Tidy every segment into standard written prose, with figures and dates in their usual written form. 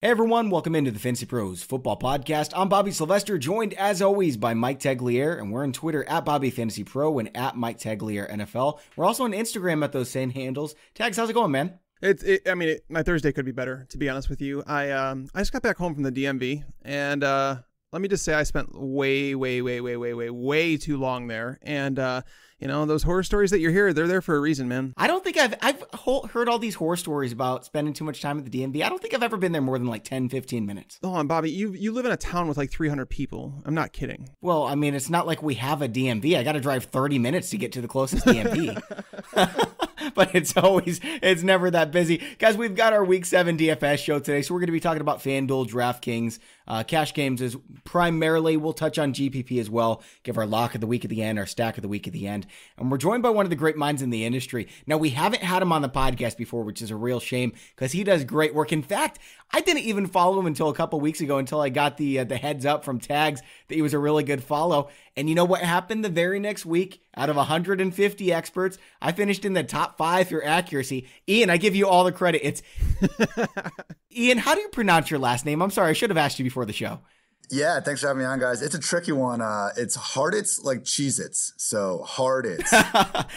Hey everyone, welcome into the Fantasy Pros Football Podcast. I'm Bobby Sylvester, joined as always by Mike Tagliere, and we're on Twitter at Bobby Fantasy Pro and at Mike Tagliere NFL. We're also on Instagram at those same handles. Tags, how's it going, man? My Thursday could be better, to be honest with you. I just got back home from the DMV, and let me just say I spent way too long there, and you know, those horror stories that you hear, they're there for a reason, man. I don't think I've heard all these horror stories about spending too much time at the DMV. I don't think I've ever been there more than like 10, 15 minutes. Hold on, Bobby. You live in a town with like 300 people. I'm not kidding. Well, I mean, it's not like we have a DMV. I got to drive 30 minutes to get to the closest DMV. But it's never that busy. Guys, we've got our Week 7 DFS show today, so we're going to be talking about FanDuel, DraftKings. Cash games is primarily, we'll touch on GPP as well, give our lock of the week at the end, our stack of the week at the end. And we're joined by one of the great minds in the industry. Now, we haven't had him on the podcast before, which is a real shame because he does great work. In fact, I didn't even follow him until a couple weeks ago, until I got the heads up from Tags that he was a really good follow. And you know what happened the very next week? Out of 150 experts, I finished in the top 5 for accuracy. Ian, I give you all the credit. It's Ian, how do you pronounce your last name? I'm sorry, I should have asked you before the show. Yeah, thanks for having me on, guys. It's a tricky one. It's Hartitz like Cheez-Its, so Hartitz.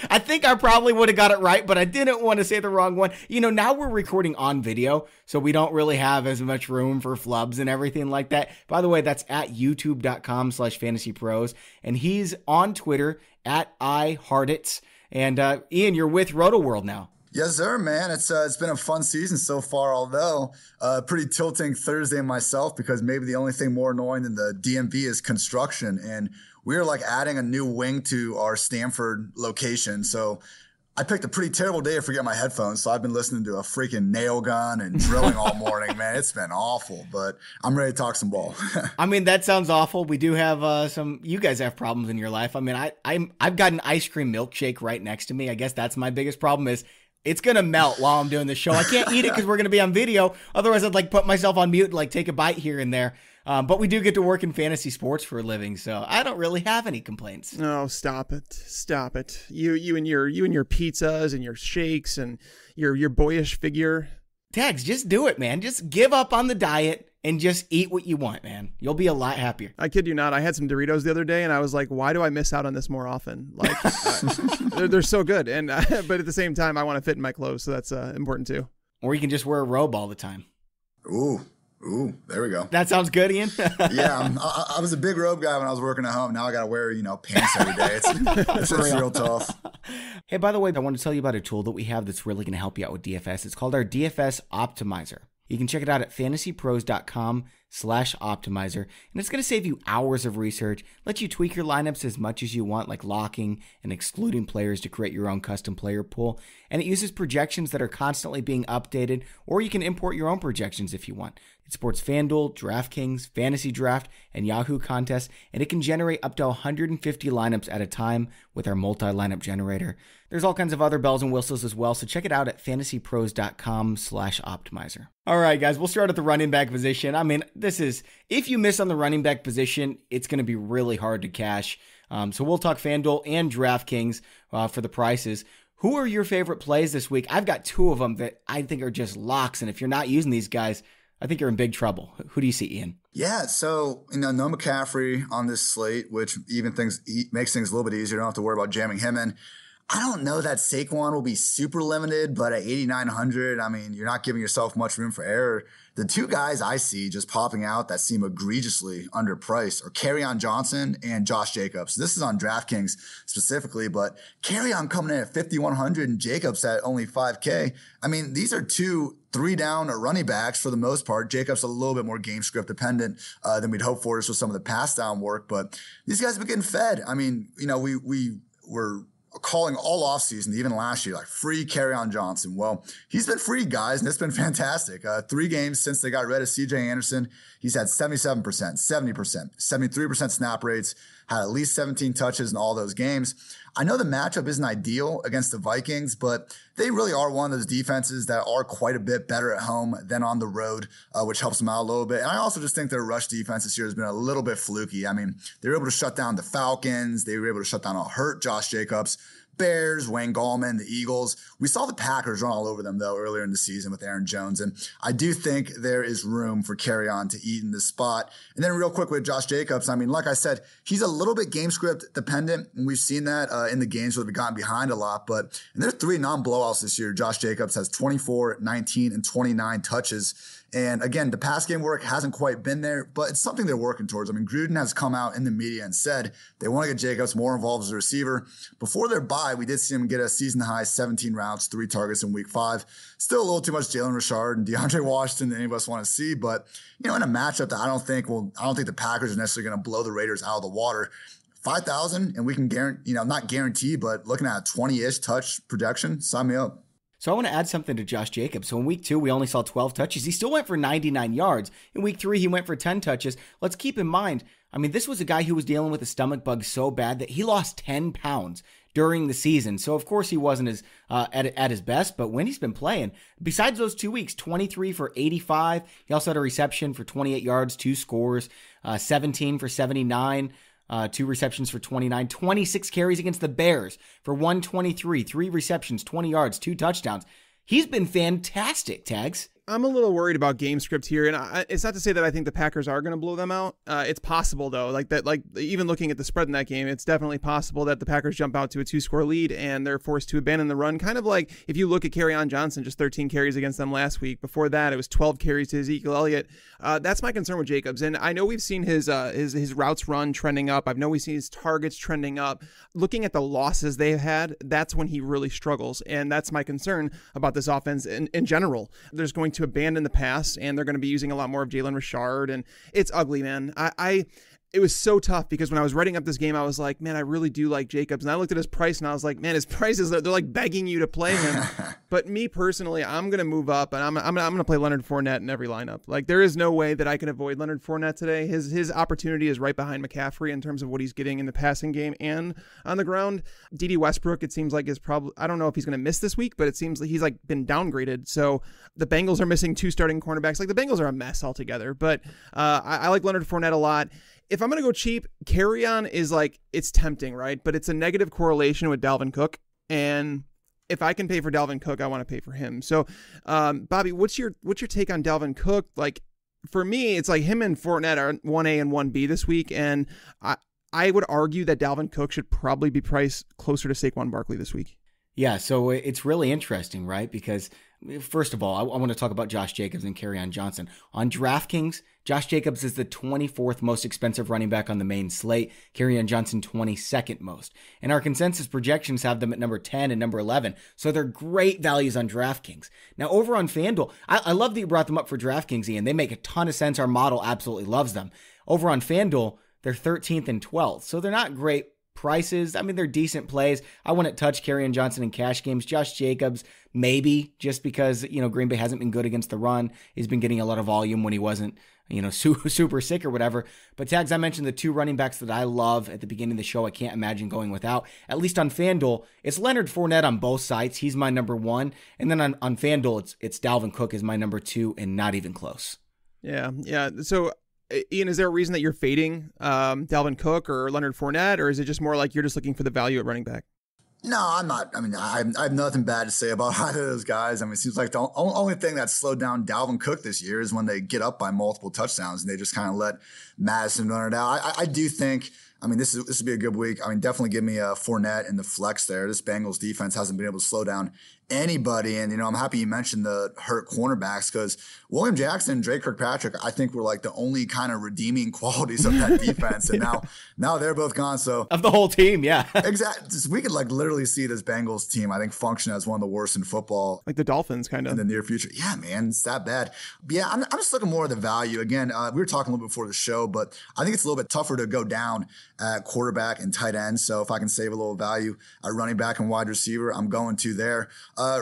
I think I probably would have got it right, but I didn't want to say the wrong one. You know, now we're recording on video, so we don't really have as much room for flubs and everything like that. By the way, that's at youtube.com/fantasypros, and he's on Twitter at iHartitz. And Ian, you're with Rotoworld now. Yes, sir, man. It's been a fun season so far, although pretty tilting Thursday myself, because maybe the only thing more annoying than the DMV is construction. And we're like adding a new wing to our Stanford location. So I picked a pretty terrible day to forget my headphones. So I've been listening to a freaking nail gun and drilling all morning, man. It's been awful, but I'm ready to talk some ball. I mean, that sounds awful. We do have you guys have problems in your life. I mean, I've got an ice cream milkshake right next to me. I guess that's my biggest problem is it's going to melt while I'm doing this show. I can't eat it because we're going to be on video. Otherwise, I'd like put myself on mute and like take a bite here and there. But we do get to work in fantasy sports for a living, so I don't really have any complaints. Oh, stop it. Stop it. You and your pizzas and your shakes and your boyish figure. Tags, just do it, man. Just give up on the diet and just eat what you want, man. You'll be a lot happier. I kid you not. I had some Doritos the other day, and I was like, why do I miss out on this more often? Like, they're so good. And but at the same time, I want to fit in my clothes, so that's important too. Or you can just wear a robe all the time. Ooh, there we go. That sounds good, Ian. Yeah, I was a big robe guy when I was working at home. Now I got to wear, you know, pants every day. It's real tough. Hey, by the way, I want to tell you about a tool that we have that's really going to help you out with DFS. It's called our DFS Optimizer. You can check it out at fantasypros.com/optimizer, and it's going to save you hours of research, let you tweak your lineups as much as you want, like locking and excluding players to create your own custom player pool. And it uses projections that are constantly being updated, or you can import your own projections if you want. It supports FanDuel, DraftKings, Fantasy Draft, and Yahoo Contests, and it can generate up to 150 lineups at a time with our multi-lineup generator. There's all kinds of other bells and whistles as well, so check it out at fantasypros.com/optimizer. All right, guys, we'll start at the running back position. I mean, if you miss on the running back position, it's going to be really hard to cash. So we'll talk FanDuel and DraftKings for the prices. Who are your favorite plays this week? I've got two of them that I think are just locks. And if you're not using these guys, I think you're in big trouble. Who do you see, Ian? Yeah, so, you know, no McCaffrey on this slate, which makes things a little bit easier. You don't have to worry about jamming him in. I don't know that Saquon will be super limited, but at 8,900, I mean, you're not giving yourself much room for error. The two guys I see just popping out that seem egregiously underpriced are Kerryon Johnson and Josh Jacobs. This is on DraftKings specifically, but Kerryon coming in at 5,100 and Jacobs at only 5K. I mean, these are two 3-down running backs for the most part. Jacobs a little bit more game script dependent than we'd hope for just with some of the pass down work, but these guys have been getting fed. I mean, you know, we were calling all offseason, even last year, like free Kerryon Johnson. Well, he's been free, guys, and it's been fantastic. 3 games since they got rid of CJ Anderson, he's had 77%, 70%, 73% snap rates, had at least 17 touches in all those games. I know the matchup isn't ideal against the Vikings, but they really are one of those defenses that are quite a bit better at home than on the road, which helps them out a little bit. And I also just think their rush defense this year has been a little bit fluky. I mean, they were able to shut down the Falcons. They were able to shut down a hurt Josh Jacobs. Bears, Wayne Gallman, the Eagles. We saw the Packers run all over them, though, earlier in the season with Aaron Jones. And I do think there is room for carry-on to eat in this spot. And then real quick with Josh Jacobs, I mean, like I said, he's a little bit game script dependent. And we've seen that in the games where they've gotten behind a lot. But and there are three non-blowouts this year. Josh Jacobs has 24, 19, and 29 touches. And again, the pass game work hasn't quite been there, but it's something they're working towards. I mean, Gruden has come out in the media and said they want to get Jacobs more involved as a receiver. Before their bye, we did see him get a season-high 17 routes, 3 targets in week 5. Still a little too much Jalen Richard and DeAndre Washington that any of us want to see, but you know, in a matchup that I don't think the Packers are necessarily going to blow the Raiders out of the water. 5,000, and we can guarantee, you know, not guarantee, but looking at a 20-ish touch projection, sign me up. So I want to add something to Josh Jacobs. So in week 2, we only saw 12 touches. He still went for 99 yards. In week 3, he went for 10 touches. Let's keep in mind, I mean, this was a guy who was dealing with a stomach bug so bad that he lost 10 pounds during the season. So of course he wasn't as at his best, but when he's been playing, besides those 2 weeks, 23 for 85. He also had a reception for 28 yards, 2 scores, 17 for 79. 2 receptions for 29, 26 carries against the Bears for 123, 3 receptions, 20 yards, 2 touchdowns. He's been fantastic, Tags. I'm a little worried about game script here, and it's not to say that I think the Packers are going to blow them out. It's possible, though. Like even looking at the spread in that game, it's definitely possible that the Packers jump out to a 2-score lead and they're forced to abandon the run. Kind of like if you look at Kerryon Johnson, just 13 carries against them last week. Before that, it was 12 carries to Ezekiel Elliott. That's my concern with Jacobs, and I know we've seen his routes run trending up. I know we've seen his targets trending up. Looking at the losses they've had, that's when he really struggles, and that's my concern about this offense in general. There's going to abandon the pass, and they're going to be using a lot more of Jalen Richard, and it's ugly, man. It was so tough because when I was writing up this game, I was like, man, I really do like Jacobs. And I looked at his price and I was like, man, his prices, they're like begging you to play him. But me personally, I'm going to move up and I'm going to play Leonard Fournette in every lineup. Like there is no way that I can avoid Leonard Fournette today. His opportunity is right behind McCaffrey in terms of what he's getting in the passing game and on the ground. DD Westbrook, it seems like is probably, I don't know if he's going to miss this week, but it seems like he's like been downgraded. So the Bengals are missing 2 starting cornerbacks. Like the Bengals are a mess altogether, but I like Leonard Fournette a lot. If I'm going to go cheap, carry-on is like, it's tempting, right? But it's a negative correlation with Dalvin Cook. And if I can pay for Dalvin Cook, I want to pay for him. So, Bobby, what's your take on Dalvin Cook? Like, for me, it's like him and Fournette are 1A and 1B this week. And I would argue that Dalvin Cook should probably be priced closer to Saquon Barkley this week. Yeah, so it's really interesting, right? Because first of all, I want to talk about Josh Jacobs and Kerryon Johnson. On DraftKings, Josh Jacobs is the 24th most expensive running back on the main slate. Kerryon Johnson, 22nd most. And our consensus projections have them at number 10 and number 11. So they're great values on DraftKings. Now over on FanDuel, I love that you brought them up for DraftKings, Ian. They make a ton of sense. Our model absolutely loves them. Over on FanDuel, they're 13th and 12th. So they're not great prices. I mean, they're decent plays. I wouldn't touch Kerryon Johnson in cash games. Josh Jacobs, maybe, just because, you know, Green Bay hasn't been good against the run. He's been getting a lot of volume when he wasn't, you know, super sick or whatever. But Tags, I mentioned the 2 running backs that I love at the beginning of the show. I can't imagine going without, at least on FanDuel. It's Leonard Fournette on both sites. He's my number 1. And then on FanDuel, it's Dalvin Cook is my number 2 and not even close. Yeah. Yeah. So Ian, is there a reason that you're fading Dalvin Cook or Leonard Fournette, or is it just more like you're just looking for the value at running back? No, I'm not. I mean, I have nothing bad to say about either of those guys. I mean, it seems like the only thing that slowed down Dalvin Cook this year is when they get up by multiple touchdowns and they just kind of let Madison run it out. I do think, I mean, this would be a good week. I mean, definitely give me a Fournette and the flex there. This Bengals defense hasn't been able to slow down anybody. And, you know, I'm happy you mentioned the hurt cornerbacks because William Jackson and Drake Kirkpatrick, I think, were like the only kind of redeeming qualities of that defense. And now they're both gone. So of the whole team. Yeah, exactly. We could like literally see this Bengals team, I think, function as one of the worst in football, like the Dolphins kind of in the near future. Yeah, man, it's that bad. But yeah, I'm just looking more at the value. Again, we were talking a little bit before the show, but I think it's a little bit tougher to go down at quarterback and tight end. So if I can save a little value at running back and wide receiver, I'm going to there.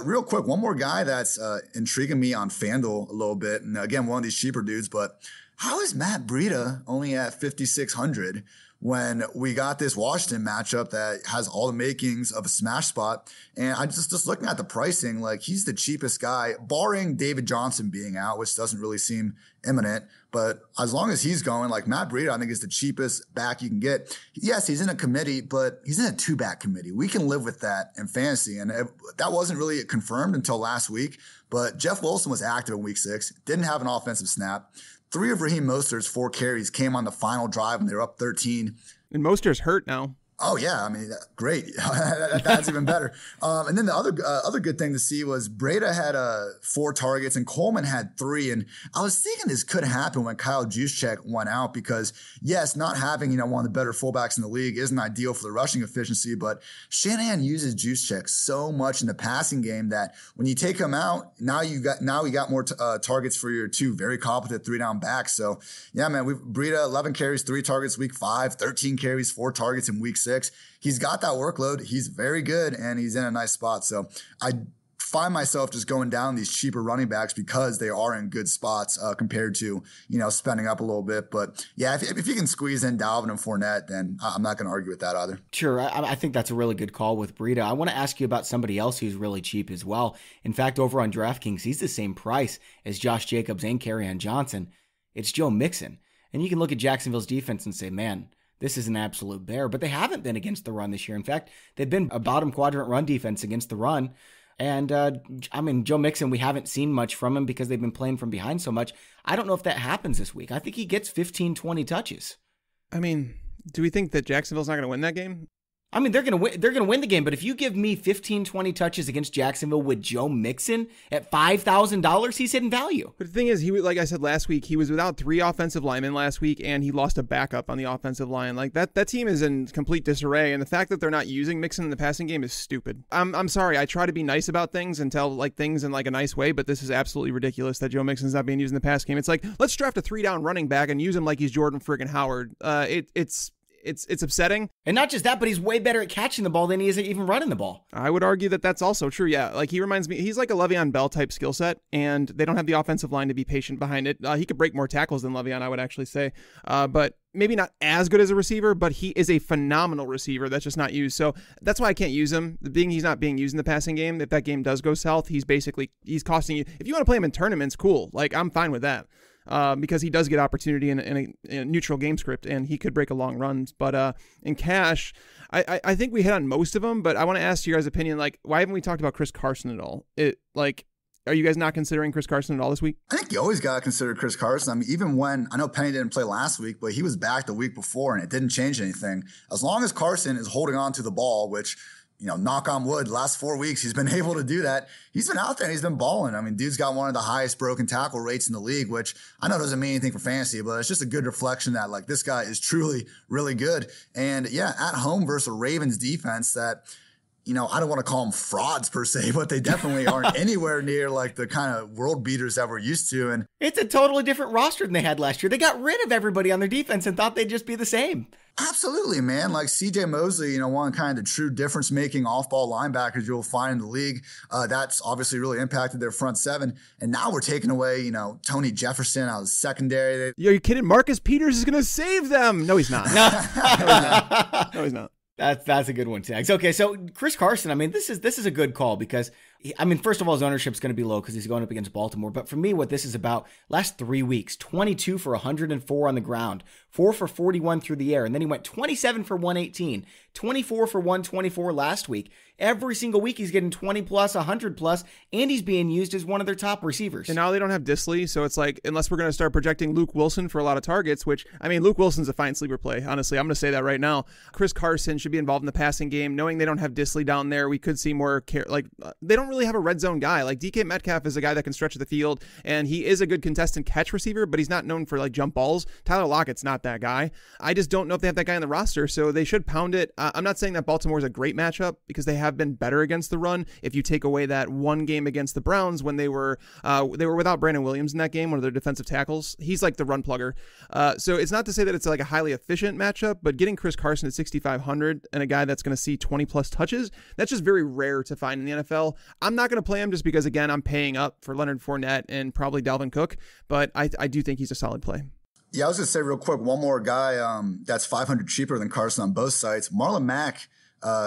Real quick, one more guy that's intriguing me on FanDuel a little bit. And again, one of these cheaper dudes, but how is Matt Breida only at 5,600 when we got this Washington matchup that has all the makings of a smash spot? And I'm just looking at the pricing, like he's the cheapest guy, barring David Johnson being out, which doesn't really seem imminent. But as long as he's going, like Matt Breida, I think is the cheapest back you can get. Yes, he's in a committee, but he's in a two-back committee. We can live with that in fantasy. And that wasn't really confirmed until last week. But Jeff Wilson was active in week 6, didn't have an offensive snap. 3 of Raheem Mostert's 4 carries came on the final drive when they were up 13. And Mostert's hurt now. Oh, yeah. I mean, great. That's even better. And then the other good thing to see was Breida had 4 targets and Coleman had 3. And I was thinking this could happen when Kyle Juszczyk went out because, yes, not having, one of the better fullbacks in the league isn't ideal for the rushing efficiency. But Shanahan uses Juszczyk so much in the passing game that when you take him out, now you got more targets for your 2 very competent 3-down backs. So, yeah, man, Breida, 11 carries, 3 targets week 5, 13 carries, 4 targets in week 6. He's got that workload. He's very good, and he's in a nice spot. So I find myself just going down these cheaper running backs because they are in good spots compared to, spending up a little bit. But, yeah, if you can squeeze in Dalvin and Fournette, then I'm not going to argue with that either. Sure. I think that's a really good call with Breida. I want to ask you about somebody else who's really cheap as well. In fact, over on DraftKings, he's the same price as Josh Jacobs and Kerryon Johnson. It's Joe Mixon. And you can look at Jacksonville's defense and say, man, this is an absolute bear, but they haven't been against the run this year. In fact, they've been a bottom quadrant run defense against the run. And Joe Mixon, we haven't seen much from him because they've been playing from behind so much. I don't know if that happens this week. I think he gets 15, 20 touches. I mean, do we think that Jacksonville's not going to win that game? I mean, they're going to win the game, but if you give me 15, 20 touches against Jacksonville with Joe Mixon at $5,000, he's hidden value. But the thing is, like I said last week, he was without 3 offensive linemen last week, and he lost a backup on the offensive line. Like that team is in complete disarray, and the fact that they're not using Mixon in the passing game is stupid. I'm sorry, I try to be nice about things and tell like things in like a nice way, but this is absolutely ridiculous that Joe Mixon's not being used in the pass game. It's like, let's draft a 3-down running back and use him like he's Jordan friggin' Howard. It's upsetting. And not just that, but he's way better at catching the ball than he is at even running the ball. I would argue that that's also true, yeah. Like, he reminds me, he's like a Le'Veon Bell type skill set, and they don't have the offensive line to be patient behind it. He could break more tackles than Le'Veon, I would actually say. But maybe not as good as a receiver, but he is a phenomenal receiver that's just not used. So that's why I can't use him. He's not being used in the passing game. If that game does go south, he's costing you. If you want to play him in tournaments, cool. Like, I'm fine with that. Because he does get opportunity in a neutral game script, and he could break a long run. But in cash, I think we hit on most of them, but I want to ask you guys' opinion. Like, why haven't we talked about Chris Carson at all? Are you guys not considering Chris Carson at all this week? I think you always got to consider Chris Carson. I mean, even when I know Penny didn't play last week, but he was back the week before, and it didn't change anything. As long as Carson is holding on to the ball, which – knock on wood, last 4 weeks, he's been able to do that. He's been out there and he's been balling. I mean, dude's got one of the highest broken tackle rates in the league, which I know doesn't mean anything for fantasy, but it's just a good reflection that like this guy is truly really good. And yeah, at home versus a Ravens defense that, I don't want to call them frauds per se, but they definitely aren't anywhere near like the kind of world beaters that we're used to. And it's a totally different roster than they had last year. They got rid of everybody on their defense and thought they'd just be the same. Absolutely, man. Like C.J. Mosley, one kind of true difference-making off-ball linebackers you'll find in the league. That's obviously really impacted their front seven. And now we're taking away, Tony Jefferson out of the secondary. Are you kidding? Marcus Peters is going to save them. No, he's not. No, he's not. That's a good one, Tags. Okay, so Chris Carson, I mean, this is a good call because, first of all, his ownership's going to be low because he's going up against Baltimore. But for me, what this is about, last 3 weeks, 22 for 104 on the ground, 4 for 41 through the air, and then he went 27 for 118, 24 for 124 last week. Every single week, he's getting 20-plus, 100-plus, and he's being used as one of their top receivers. And now they don't have Dissly, so it's like, unless we're going to start projecting Luke Wilson for a lot of targets, which, Luke Wilson's a fine sleeper play, honestly. I'm going to say that right now. Chris Carson should be involved in the passing game. Knowing they don't have Dissly down there, we could see more care. Like, they don't really have a red zone guy. Like, DK Metcalf is a guy that can stretch the field, and he is a good contestant catch receiver, but he's not known for, like, jump balls. Tyler Lockett's not that guy. I just don't know if they have that guy on the roster, so they should pound it. I'm not saying that Baltimore's a great matchup because they have been better against the run. If you take away that one game against the Browns when they were without Brandon Williams in that game, one of their defensive tackles, he's like the run plugger. So it's not to say that it's like a highly efficient matchup, but getting Chris Carson at 6,500 and a guy that's going to see 20-plus touches, that's just very rare to find in the NFL. I'm not going to play him just because, again, I'm paying up for Leonard Fournette and probably Dalvin Cook, but I do think he's a solid play. Yeah, I was going to say real quick, one more guy that's $500 cheaper than Carson on both sites, Marlon Mack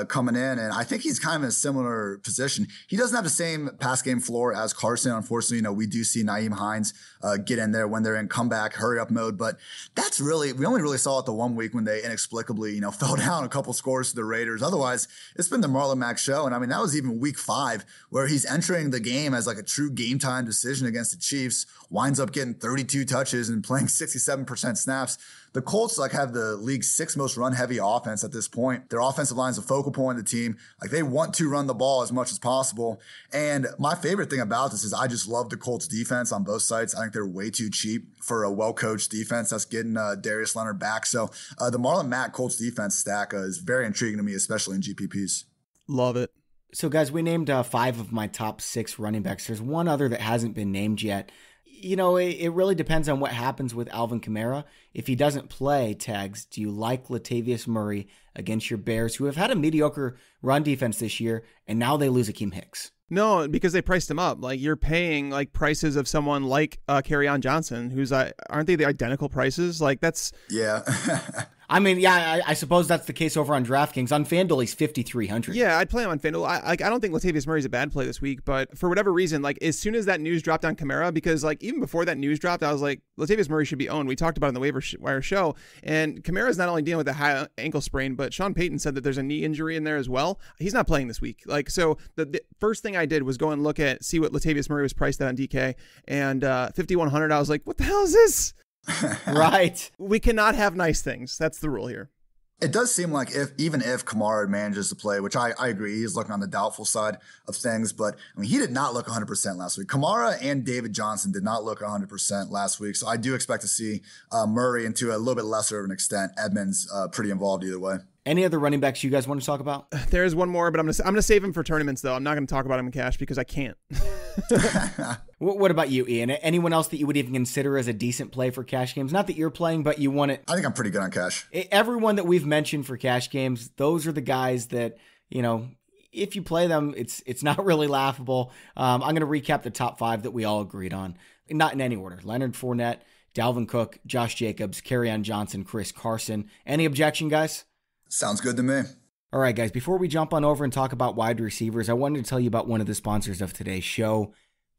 coming in, and I think he's kind of in a similar position. He doesn't have the same pass game floor as Carson. Unfortunately, you know, we do see Nyheim Hines get in there when they're in comeback, hurry-up mode, but that's really – we only really saw it the 1 week when they inexplicably, you know, fell down a couple scores to the Raiders. Otherwise, it's been the Marlon Mack show, and I mean, that was even week 5 where he's entering the game as like a true game-time decision against the Chiefs, winds up getting 32 touches and playing 67% snaps. The Colts like have the league's 6th most run-heavy offense at this point. Their offensive line's a focal point of the team. Like they want to run the ball as much as possible. And my favorite thing about this is I just love the Colts defense on both sides. I think they're way too cheap for a well-coached defense that's getting Darius Leonard back. So the Marlon Mack Colts defense stack is very intriguing to me, especially in GPPs. Love it. So guys, we named 5 of my top 6 running backs. There's one other that hasn't been named yet. You know, it really depends on what happens with Alvin Kamara. If he doesn't play, Tags, do you like Latavius Murray against your Bears, who have had a mediocre run defense this year, and now they lose Akeem Hicks? No, because they priced him up. Like, you're paying, like, prices of someone like Kerryon Johnson, who's, aren't they the identical prices? Like, that's... Yeah. I mean, yeah, I suppose that's the case over on DraftKings. On FanDuel, he's $5,300. Yeah, I'd play him on FanDuel. I don't think Latavius Murray's a bad play this week, but for whatever reason, like as soon as that news dropped on Kamara, because like even before that news dropped, I was like, Latavius Murray should be owned. We talked about it on the waiver wire show, and Kamara's not only dealing with a high ankle sprain, but Sean Payton said that there's a knee injury in there as well. He's not playing this week. Like so, the first thing I did was go and look at see what Latavius Murray was priced at on DK, and 5,100. I was like, what the hell is this? Right. We cannot have nice things. That's the rule here. It does seem like even if Kamara manages to play, which I agree, he's looking on the doubtful side of things, but I mean, he did not look 100% last week. Kamara and David Johnson did not look 100% last week, so I do expect to see Murray and to a little bit lesser of an extent, Edmonds pretty involved either way. Any other running backs you guys want to talk about? There's one more, but I'm gonna save him for tournaments, though. I'm not going to talk about him in cash because I can't. What about you, Ian? Anyone else that you would even consider as a decent play for cash games? Not that you're playing, but you want it. I think I'm pretty good on cash. Everyone that we've mentioned for cash games, those are the guys that, you know, if you play them, it's not really laughable. I'm going to recap the top 5 that we all agreed on. Not in any order. Leonard Fournette, Dalvin Cook, Josh Jacobs, Kerryon Johnson, Chris Carson. Any objection, guys? Sounds good to me. All right, guys, before we jump on over and talk about wide receivers, I wanted to tell you about one of the sponsors of today's show,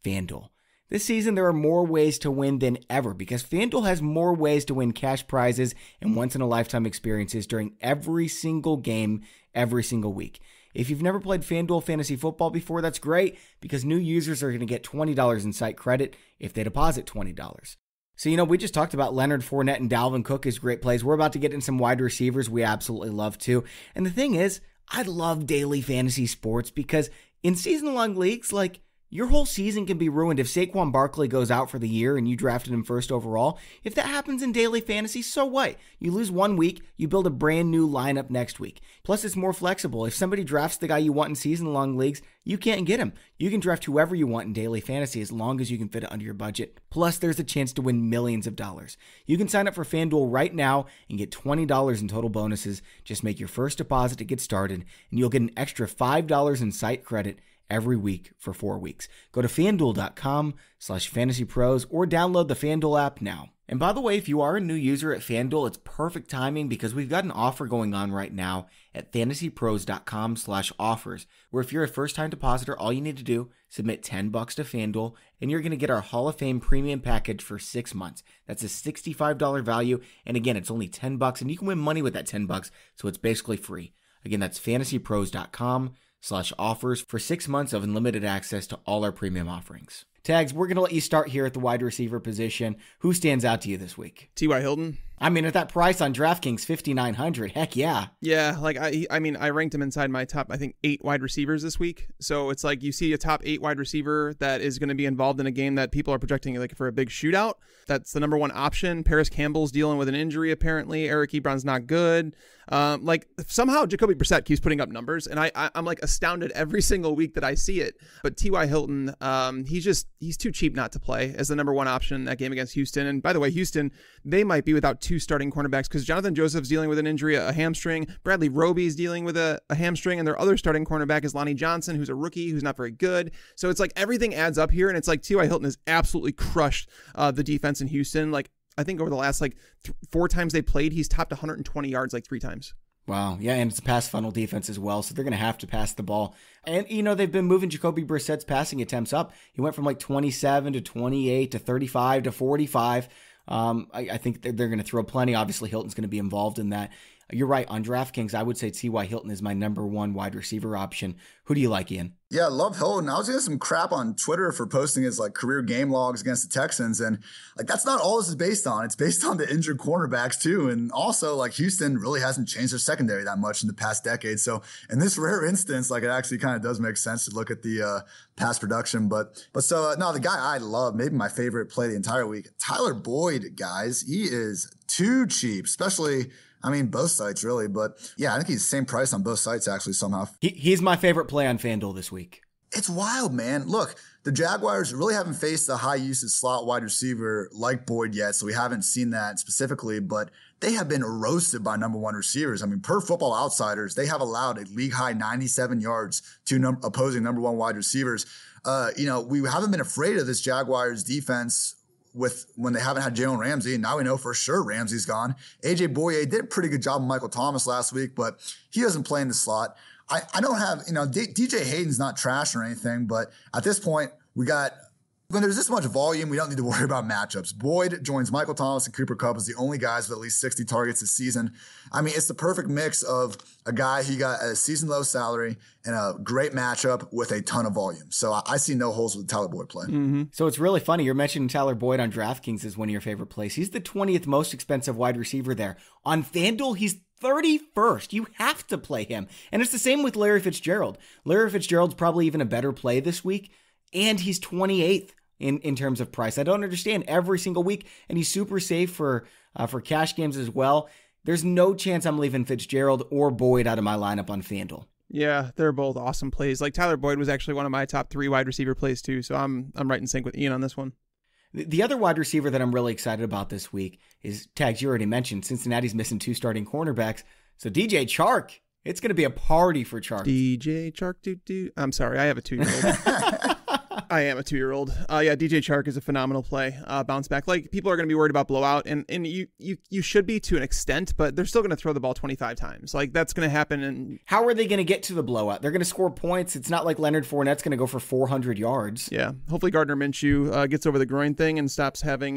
FanDuel. This season, there are more ways to win than ever because FanDuel has more ways to win cash prizes and once-in-a-lifetime experiences during every single game, every single week. If you've never played FanDuel Fantasy Football before, that's great because new users are going to get $20 in site credit if they deposit $20. So, you know, we just talked about Leonard Fournette and Dalvin Cook as great plays. We're about to get in some wide receivers we absolutely love, too. And the thing is, I love daily fantasy sports because in season-long leagues, like, your whole season can be ruined if Saquon Barkley goes out for the year and you drafted him first overall. If that happens in daily fantasy, so what? You lose 1 week, you build a brand new lineup next week. Plus, it's more flexible. If somebody drafts the guy you want in season-long leagues, you can't get him. You can draft whoever you want in daily fantasy as long as you can fit it under your budget. Plus, there's a chance to win millions of dollars. You can sign up for FanDuel right now and get $20 in total bonuses. Just make your first deposit to get started, and you'll get an extra $5 in site credit every week for 4 weeks. Go to FanDuel.com/fantasypros or download the FanDuel app now. And by the way, if you are a new user at FanDuel, it's perfect timing because we've got an offer going on right now at fantasypros.com/offers, where if you're a first-time depositor, all you need to do is submit $10 to FanDuel, and you're going to get our Hall of Fame premium package for 6 months. That's a $65 value, and again, it's only $10, and you can win money with that $10, so it's basically free. Again, that's fantasypros.com/offers for 6 months of unlimited access to all our premium offerings. Tags, we're going to let you start here at the wide receiver position. Who stands out to you this week? T.Y. Hilton. I mean, at that price on DraftKings, $5,900, heck yeah. Yeah, like, I mean, I ranked him inside my top, I think, 8 wide receivers this week. So it's like you see a top 8 wide receiver that is going to be involved in a game that people are projecting like for a big shootout. That's the #1 option. Paris Campbell's dealing with an injury, apparently. Eric Ebron's not good. Like, somehow Jacoby Brissett keeps putting up numbers, and I'm like astounded every single week that I see it. But T.Y. Hilton, he's too cheap not to play as the #1 option in that game against Houston. And by the way, Houston, they might be without 2 starting cornerbacks because Jonathan Joseph's dealing with an injury, a hamstring. Bradley Roby's dealing with a hamstring, and their other starting cornerback is Lonnie Johnson, who's a rookie, who's not very good. So it's like everything adds up here, and it's like T.Y. Hilton has absolutely crushed the defense in Houston. Like, I think over the last like four times they played, he's topped 120 yards like 3 times. Wow. Yeah, and it's a pass funnel defense as well, so they're going to have to pass the ball. And, you know, they've been moving Jacoby Brissett's passing attempts up. He went from like 27 to 28 to 35 to 45. I think they're going to throw plenty. Obviously, Hilton's going to be involved in that. You're right. On DraftKings, I would say T.Y. Hilton is my #1 wide receiver option. Who do you like, Ian? Yeah, I love Hilton. I was getting some crap on Twitter for posting his like career game logs against the Texans. And like, that's not all this is based on. It's based on the injured cornerbacks too. And also like Houston really hasn't changed their secondary that much in the past decade. So in this rare instance, like it actually kind of does make sense to look at the past production. But the guy I love, maybe my favorite play the entire week, Tyler Boyd, guys. He is too cheap, especially both sites really, but yeah, I think he's the same price on both sites actually somehow. He's my favorite play on FanDuel this week. It's wild, man. Look, the Jaguars really haven't faced a high usage slot wide receiver like Boyd yet, so we haven't seen that specifically, but they have been roasted by #1 receivers. Per Football Outsiders, they have allowed a league-high 97 yards to opposing #1 wide receivers. We haven't been afraid of this Jaguars defense when they haven't had Jalen Ramsey. Now we know for sure Ramsey's gone. A.J. Boye did a pretty good job with Michael Thomas last week, but he doesn't play in the slot. I don't have, DJ Hayden's not trash or anything, but at this point, when there's this much volume, we don't need to worry about matchups. Boyd joins Michael Thomas and Cooper Kupp as the only guys with at least 60 targets this season. It's the perfect mix of a guy who got a season-low salary and a great matchup with a ton of volume. So I see no holes with the Tyler Boyd play. Mm-hmm. So it's really funny. You're mentioning Tyler Boyd on DraftKings as one of your favorite plays. He's the 20th most expensive wide receiver there. On FanDuel, he's 31st. You have to play him. And it's the same with Larry Fitzgerald. Larry Fitzgerald's probably even a better play this week. And he's 28th in terms of price. I don't understand. Every single week. And he's super safe for cash games as well. There's no chance I'm leaving Fitzgerald or Boyd out of my lineup on FanDuel. Yeah, they're both awesome plays. Like Tyler Boyd was actually one of my top 3 wide receiver plays too. So I'm right in sync with Ian on this one. The other wide receiver that I'm really excited about this week is, Tags, you already mentioned, Cincinnati's missing 2 starting cornerbacks. So DJ Chark, it's going to be a party for Chark. DJ Chark, I'm sorry, I have a 2-year-old. I am a 2-year-old. DJ Chark is a phenomenal play. Bounce back. Like, people are going to be worried about blowout, and you should be to an extent, but they're still going to throw the ball 25 times. Like, that's going to happen. And how are they going to get to the blowout? They're going to score points. It's not like Leonard Fournette's going to go for 400 yards. Yeah. Hopefully Gardner Minshew gets over the groin thing and stops having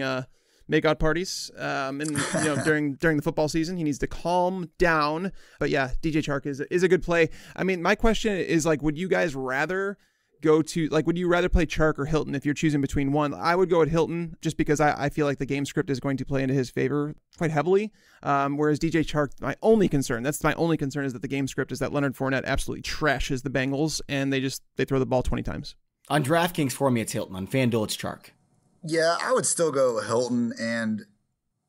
makeout parties. During the football season, he needs to calm down. But yeah, DJ Chark is a good play. My question is, like, would you guys rather would you rather play Chark or Hilton if you're choosing between one? I would go with Hilton just because I feel like the game script is going to play into his favor quite heavily. Whereas DJ Chark, my only concern is that the game script is that Leonard Fournette absolutely trashes the Bengals and they throw the ball 20 times. On DraftKings for me, it's Hilton. On FanDuel, it's Chark. Yeah, I would still go Hilton, and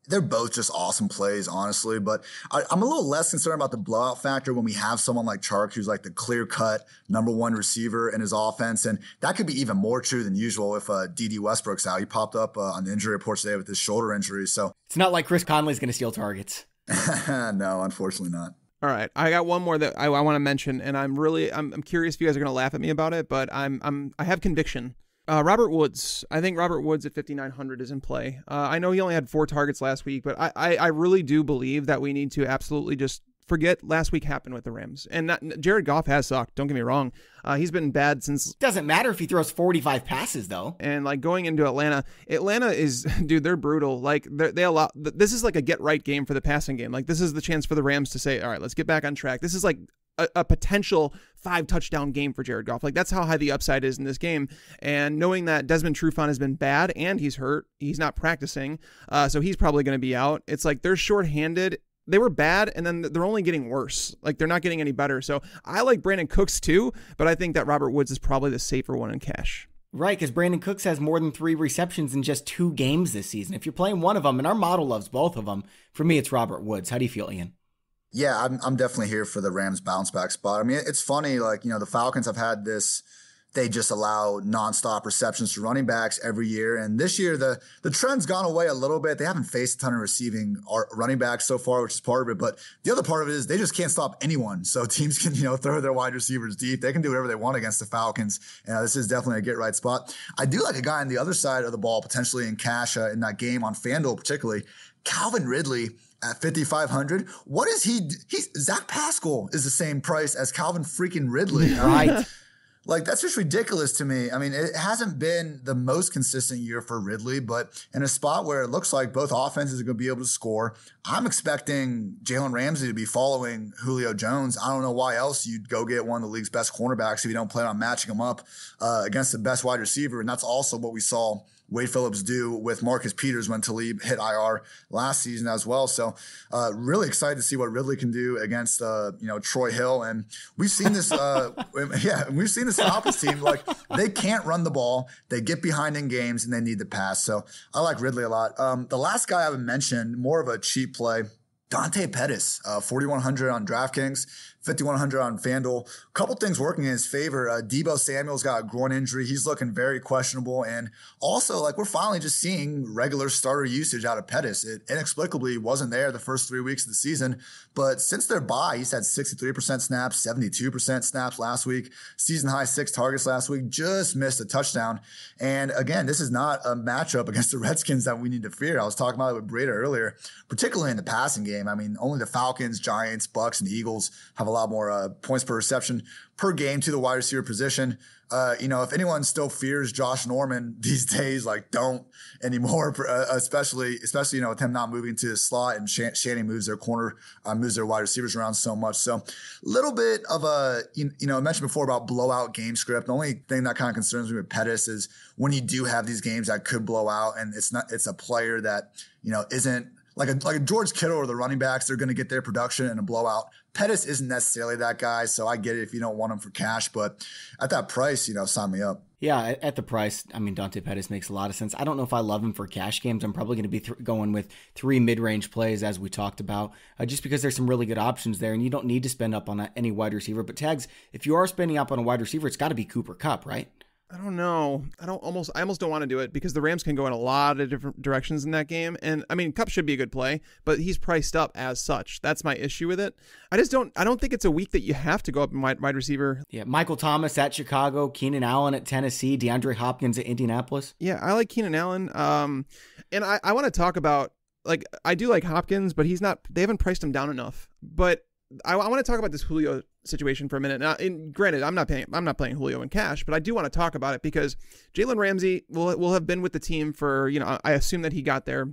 they're both just awesome plays, honestly. But I'm a little less concerned about the blowout factor when we have someone like Chark, who's like the clear-cut #1 receiver in his offense. And that could be even more true than usual if D.D. Westbrook's out. He popped up on the injury report today with his shoulder injury. So it's not like Chris Conley's going to steal targets. No, unfortunately not. All right, I got one more that I want to mention, and I'm curious if you guys are going to laugh at me about it, but I have conviction. Robert Woods. I think Robert Woods at 5,900 is in play. I know he only had 4 targets last week, but I really do believe that we need to absolutely just forget last week happened with the Rams. And Jared Goff has sucked. Don't get me wrong. He's been bad since. Doesn't matter if he throws 45 passes though. And like going into Atlanta is, dude, they're brutal. Like they allow. This is like a get right game for the passing game. Like this is the chance for the Rams to say, all right, let's get back on track. This is like a potential 5 touchdown game for Jared Goff. Like that's how high the upside is in this game. And knowing that Desmond Trufant has been bad and he's hurt, he's not practicing. So he's probably going to be out. It's like they're shorthanded. They were bad and then they're only getting worse. Like they're not getting any better. So I like Brandon Cooks too, but I think that Robert Woods is probably the safer one in cash. Right, because Brandon Cooks has more than 3 receptions in just 2 games this season. If you're playing one of them, and our model loves both of them, for me, it's Robert Woods. How do you feel, Ian? Yeah, I'm definitely here for the Rams bounce back spot. It's funny, the Falcons have had this they just allow nonstop receptions to running backs every year. And this year, the trend's gone away a little bit. They haven't faced a ton of receiving running backs so far, which is part of it. But the other part of it is they just can't stop anyone. So teams can, throw their wide receivers deep. They can do whatever they want against the Falcons. This is definitely a get right spot. I do like a guy on the other side of the ball, potentially in cash in that game on FanDuel, particularly Calvin Ridley at 5,500. What is he? Zach Pascal is the same price as Calvin freaking Ridley. Right. Like, that's just ridiculous to me. I mean, it hasn't been the most consistent year for Ridley, but in a spot where it looks like both offenses are going to be able to score, I'm expecting Jalen Ramsey to be following Julio Jones. I don't know why else you'd go get one of the league's best cornerbacks if you don't plan on matching him up against the best wide receiver. And that's also what we saw Wade Phillips do with Marcus Peters when Talib hit IR last season as well. So really excited to see what Ridley can do against, Troy Hill. And we've seen this, we've seen this Falcons team. Like, they can't run the ball. They get behind in games and they need the pass. So I like Ridley a lot. The last guy I haven't mentioned, more of a cheap play, Dante Pettis, 4,100 on DraftKings, 5,100 on FanDuel. A couple things working in his favor. Deebo Samuel's got a groin injury. He's looking very questionable. And also, we're finally just seeing regular starter usage out of Pettis. It inexplicably wasn't there the first 3 weeks of the season. But since their bye, he's had 63% snaps, 72% snaps last week, season high 6 targets last week, just missed a touchdown. And again, this is not a matchup against the Redskins that we need to fear. I was talking about it with Breda earlier, particularly in the passing game. I mean, only the Falcons, Giants, Bucks, and Eagles have a lot more points per reception per game to the wide receiver position. If anyone still fears Josh Norman these days, don't anymore, especially, with him not moving to the slot and Shanny moves their corner, moves their wide receivers around so much. So a little bit of a, I mentioned before about blowout game script. The only thing that kind of concerns me with Pettis is when you do have these games that could blow out and it's a player that, isn't, like a George Kittle or the running backs, they're going to get their production in a blowout. Pettis isn't necessarily that guy, so I get it if you don't want him for cash. But at that price, sign me up. Yeah, at the price, I mean, Dante Pettis makes a lot of sense. I don't know if I love him for cash games. I'm probably going to be going with 3 mid-range plays, as we talked about, just because there's some really good options there, and you don't need to spend up on any wide receiver. But Tags, if you are spending up on a wide receiver, it's got to be Cooper Kupp, right? I don't know. I almost don't want to do it because the Rams can go in a lot of different directions in that game. And I mean, Kupp should be a good play, but he's priced up as such. That's my issue with it. I don't think it's a week that you have to go up in wide receiver. Yeah. Michael Thomas at Chicago, Keenan Allen at Tennessee, DeAndre Hopkins at Indianapolis. Yeah. I like Keenan Allen. And I want to talk about, I do like Hopkins, but they haven't priced him down enough, but I want to talk about this Julio situation for a minute. Now, granted, I'm not playing Julio in cash, but I do want to talk about it because Jalen Ramsey will have been with the team for, I assume that he got there,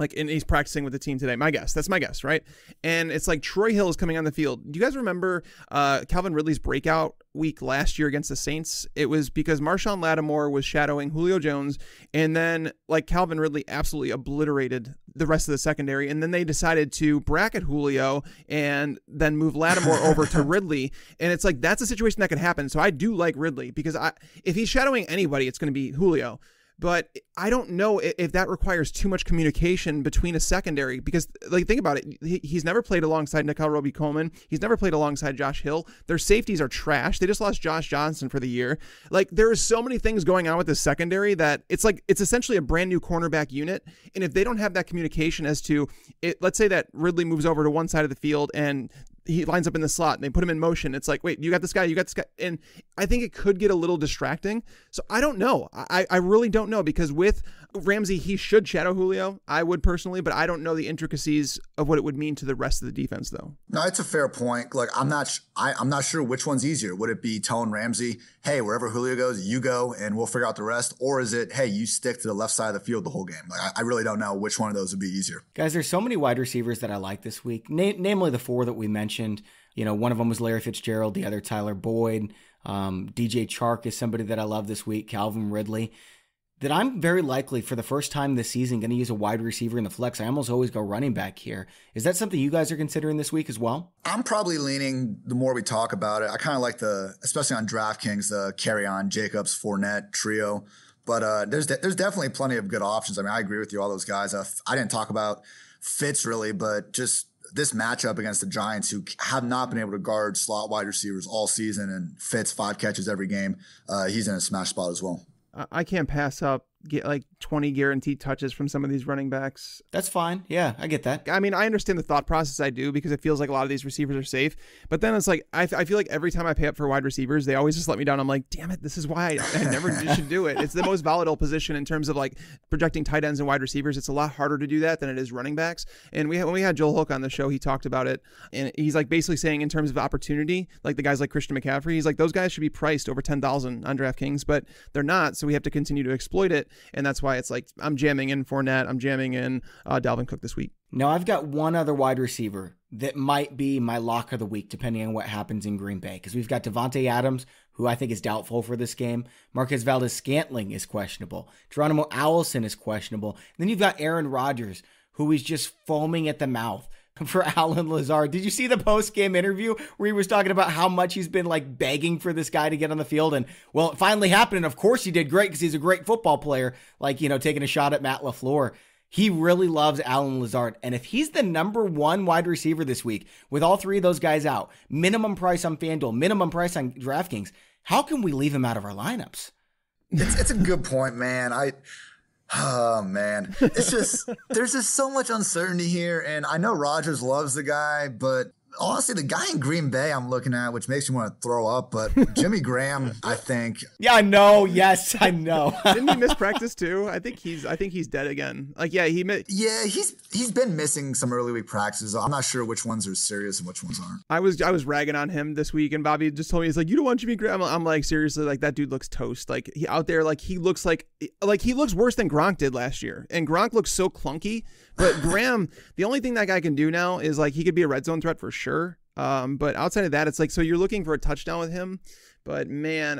and he's practicing with the team today. My guess. That's my guess, right? And it's Troy Hill is coming on the field. Do you guys remember Calvin Ridley's breakout week last year against the Saints? It was because Marshawn Lattimore was shadowing Julio Jones, and then Calvin Ridley absolutely obliterated the rest of the secondary, and then they decided to bracket Julio and then move Lattimore over to Ridley, and it's that's a situation that could happen. So I do like Ridley because if he's shadowing anybody, it's going to be Julio. But I don't know if that requires too much communication between a secondary because, think about it. He's never played alongside Nickel Roby-Coleman. He's never played alongside Josh Hill. Their safeties are trash. They just lost Josh Johnson for the year. There is so many things going on with this secondary that it's essentially a brand new cornerback unit. And if they don't have that communication as to it, let's say that Ridley moves over to one side of the field and he lines up in the slot and they put him in motion. It's wait, you got this guy. And I think it could get a little distracting. So I don't know. I really don't know because with Ramsey, he should shadow Julio. I would personally, but I don't know the intricacies of what it would mean to the rest of the defense though. No, it's a fair point. I'm not sure which one's easier. Would it be telling Ramsey, hey, wherever Julio goes, you go and we'll figure out the rest? Or is it, hey, you stick to the left side of the field the whole game? I really don't know which one of those would be easier. Guys, there's so many wide receivers that I like this week, namely the 4 that we mentioned. One of them was Larry Fitzgerald, the other Tyler Boyd. DJ Chark is somebody that I love this week, Calvin Ridley. That I'm very likely for the first time this season going to use a wide receiver in the flex. I almost always go running back here. Is that something you guys are considering this week as well? I'm probably leaning, the more we talk about it, I kind of like especially on DraftKings, the Kerryon, Jacobs, Fournette trio. But there's definitely plenty of good options. I mean, I agree with you, all those guys. I didn't talk about Fitz really, but just this matchup against the Giants, who have not been able to guard slot wide receivers all season, and Fitz 5 catches every game. He's in a smash spot as well. I can't pass up get like 20 guaranteed touches from some of these running backs. That's fine. Yeah, I get that. I mean, I understand the thought process, I do, because it feels like a lot of these receivers are safe. But then it's like, I feel like every time I pay up for wide receivers, they always just let me down. I'm like, damn it, this is why I never should do it. It's the most volatile position in terms of like projecting tight ends and wide receivers. It's a lot harder to do that than it is running backs. And we when we had Joel Hook on the show, he talked about it. And he's like basically saying in terms of opportunity, like the guys like Christian McCaffrey, he's like, those guys should be priced over 10,000 on DraftKings, but they're not. So we have to continue to exploit it. And that's why it's like, I'm jamming in Fournette. I'm jamming in Dalvin Cook this week. Now, I've got one other wide receiver that might be my lock of the week, depending on what happens in Green Bay. Because we've got Devontae Adams, who I think is doubtful for this game. Marquez Valdes-Scantling is questionable. Geronimo Allison is questionable. And then you've got Aaron Rodgers, who is just foaming at the mouth for Alan Lazard. Did you see the post-game interview where he was talking about how much he's been like begging for this guy to get on the field? And well, it finally happened. And of course he did great because he's a great football player, like, you know, taking a shot at Matt LaFleur. He really loves Alan Lazard. And if he's the #1 wide receiver this week with all three of those guys out, minimum price on FanDuel, minimum price on DraftKings, how can we leave him out of our lineups? It's a good point, man. Oh, man. It's just – there's just so much uncertainty here, and I know Rodgers loves the guy, but honestly, the guy in Green Bay I'm looking at, which makes me want to throw up, but Jimmy Graham, I think. Yeah, I know. Yes, I know. Didn't he miss practice too? I think he's dead again. Like, yeah, he's been missing some early week practices. I'm not sure which ones are serious and which ones aren't. I was ragging on him this week, and Bobby just told me, he's like, you don't want Jimmy Graham. I'm like, seriously, like that dude looks toast. Like he out there, like he looks worse than Gronk did last year, and Gronk looks so clunky. But Graham, the only thing that guy can do now is like he could be a red zone threat for sure. But outside of that, it's like, so you're looking for a touchdown with him, but man,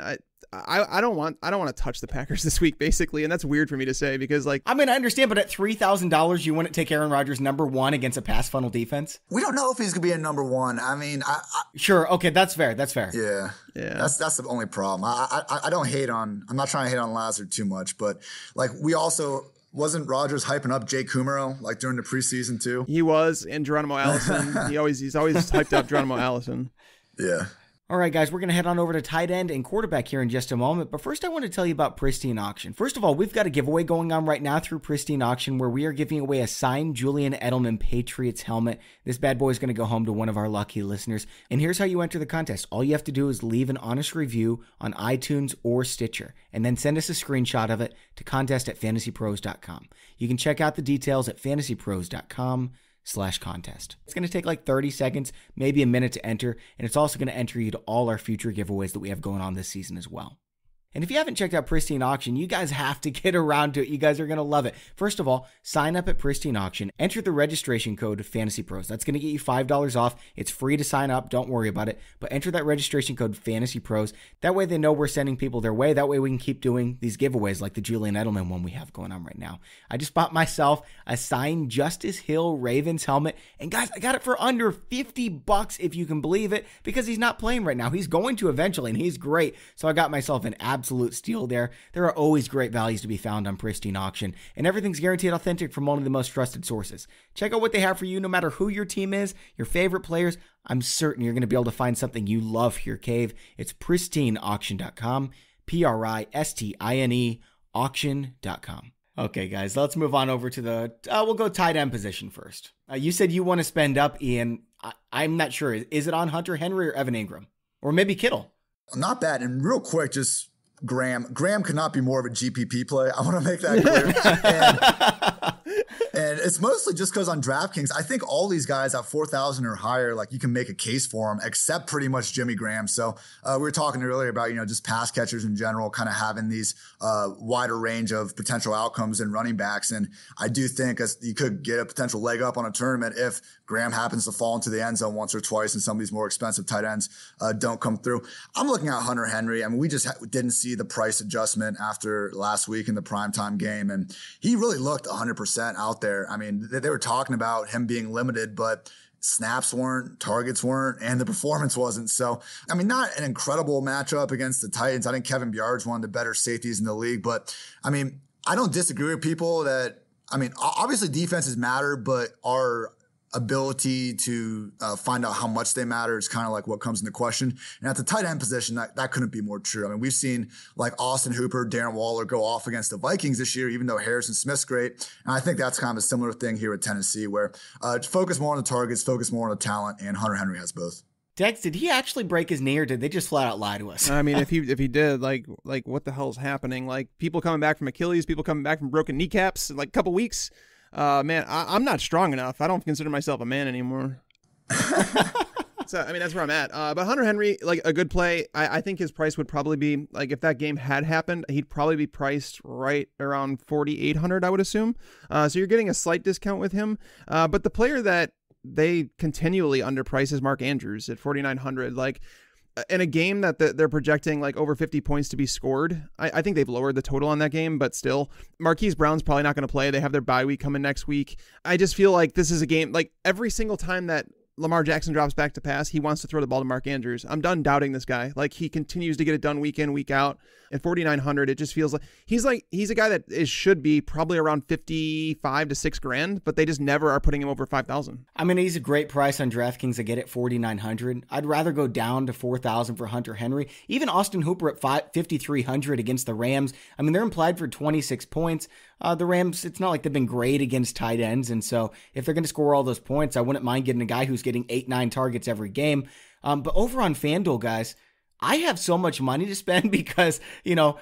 I don't want to touch the Packers this week, basically. And that's weird for me to say because, like, I mean, I understand, but at $3,000, you wouldn't take Aaron Rodgers #1 against a pass funnel defense. We don't know if he's gonna be a #1. I mean, sure, okay, that's fair. That's fair. Yeah, yeah. That's the only problem. I'm not trying to hate on Lazard too much, but like we also. Wasn't Rodgers hyping up Jake Kumaro like during the preseason too? He was, and Geronimo Allison. he's always hyped up Geronimo Allison. Yeah. All right, guys, we're going to head on over to tight end and quarterback here in just a moment. But first, I want to tell you about Pristine Auction. First of all, we've got a giveaway going on right now through Pristine Auction where we are giving away a signed Julian Edelman Patriots helmet. This bad boy is going to go home to one of our lucky listeners. And here's how you enter the contest. All you have to do is leave an honest review on iTunes or Stitcher, and then send us a screenshot of it to contest@fantasypros.com. You can check out the details at fantasypros.com/contest. It's going to take like 30 seconds, maybe a minute to enter, and it's also going to enter you to all our future giveaways that we have going on this season as well. And if you haven't checked out Pristine Auction, you guys have to get around to it. You guys are going to love it. First of all, sign up at Pristine Auction. Enter the registration code Fantasy Pros. That's going to get you $5 off. It's free to sign up. Don't worry about it. But enter that registration code Fantasy Pros. That way they know we're sending people their way. That way we can keep doing these giveaways like the Julian Edelman one we have going on right now. I just bought myself a signed Justice Hill Ravens helmet. And guys, I got it for under $50 if you can believe it, because he's not playing right now. He's going to eventually, and he's great. So I got myself an absolute steal there. There are always great values to be found on Pristine Auction, and everything's guaranteed authentic from one of the most trusted sources. Check out what they have for you no matter who your team is, your favorite players. I'm certain you're going to be able to find something you love for your cave. It's pristineauction.com, PRISTINE auction.com. Okay, guys, let's move on over to the, we'll go tight end position first. You said you want to spend up, Ian. I'm not sure. Is it on Hunter Henry or Evan Engram? Or maybe Kittle? Not bad. And real quick, just Graham could not be more of a GPP play. I want to make that clear. and it's mostly just because on DraftKings, I think all these guys at 4,000 or higher, like you can make a case for them, except pretty much Jimmy Graham. So we were talking earlier about, you know, just pass catchers in general, kind of having these wider range of potential outcomes in running backs. And I do think as you could get a potential leg up on a tournament if Graham happens to fall into the end zone once or twice and some of these more expensive tight ends don't come through. I'm looking at Hunter Henry. I mean, we just didn't see the price adjustment after last week in the primetime game. And he really looked 100% out there. I mean, they were talking about him being limited, but snaps weren't, targets weren't, and the performance wasn't. So, I mean, not an incredible matchup against the Titans. I think Kevin Byard's one of the better safeties in the league. But, I mean, I don't disagree with people that, I mean, obviously defenses matter, but our ability to find out how much they matter is kind of like what comes into question. And at the tight end position, that couldn't be more true. I mean, we've seen like Austin Hooper, Darren Waller go off against the Vikings this year, even though Harrison Smith's great. And I think that's kind of a similar thing here at Tennessee, where focus more on the targets, focus more on the talent, and Hunter Henry has both. Dex, did he actually break his knee, or did they just flat out lie to us? I mean, if he did, like what the hell's happening? Like, people coming back from Achilles, people coming back from broken kneecaps in like a couple weeks. Man, I'm not strong enough. I don't consider myself a man anymore. So, I mean, that's where I'm at. But Hunter Henry, like, a good play. I think his price would probably be, like, if that game had happened, he'd probably be priced right around 4,800, I would assume. So you're getting a slight discount with him. But the player that they continually underprice is Mark Andrews at 4,900. Like, in a game that they're projecting like over 50 points to be scored, I think they've lowered the total on that game, but still, Marquise Brown's probably not going to play. They have their bye week coming next week. I just feel like this is a game, like, every single time that Lamar Jackson drops back to pass, he wants to throw the ball to Mark Andrews. I'm done doubting this guy. Like, he continues to get it done week in, week out. At 4,900, it just feels like he's a guy that should be probably around 55 to 6 grand, but they just never are putting him over 5,000. I mean, he's a great price on DraftKings. I get it, 4,900. I'd rather go down to 4,000 for Hunter Henry. Even Austin Hooper at 5,300 against the Rams. I mean, they're implied for 26 points. The Rams, it's not like they've been great against tight ends. And so if they're going to score all those points, I wouldn't mind getting a guy who's getting 8-9 targets every game. But over on FanDuel, guys, I have so much money to spend because, you know,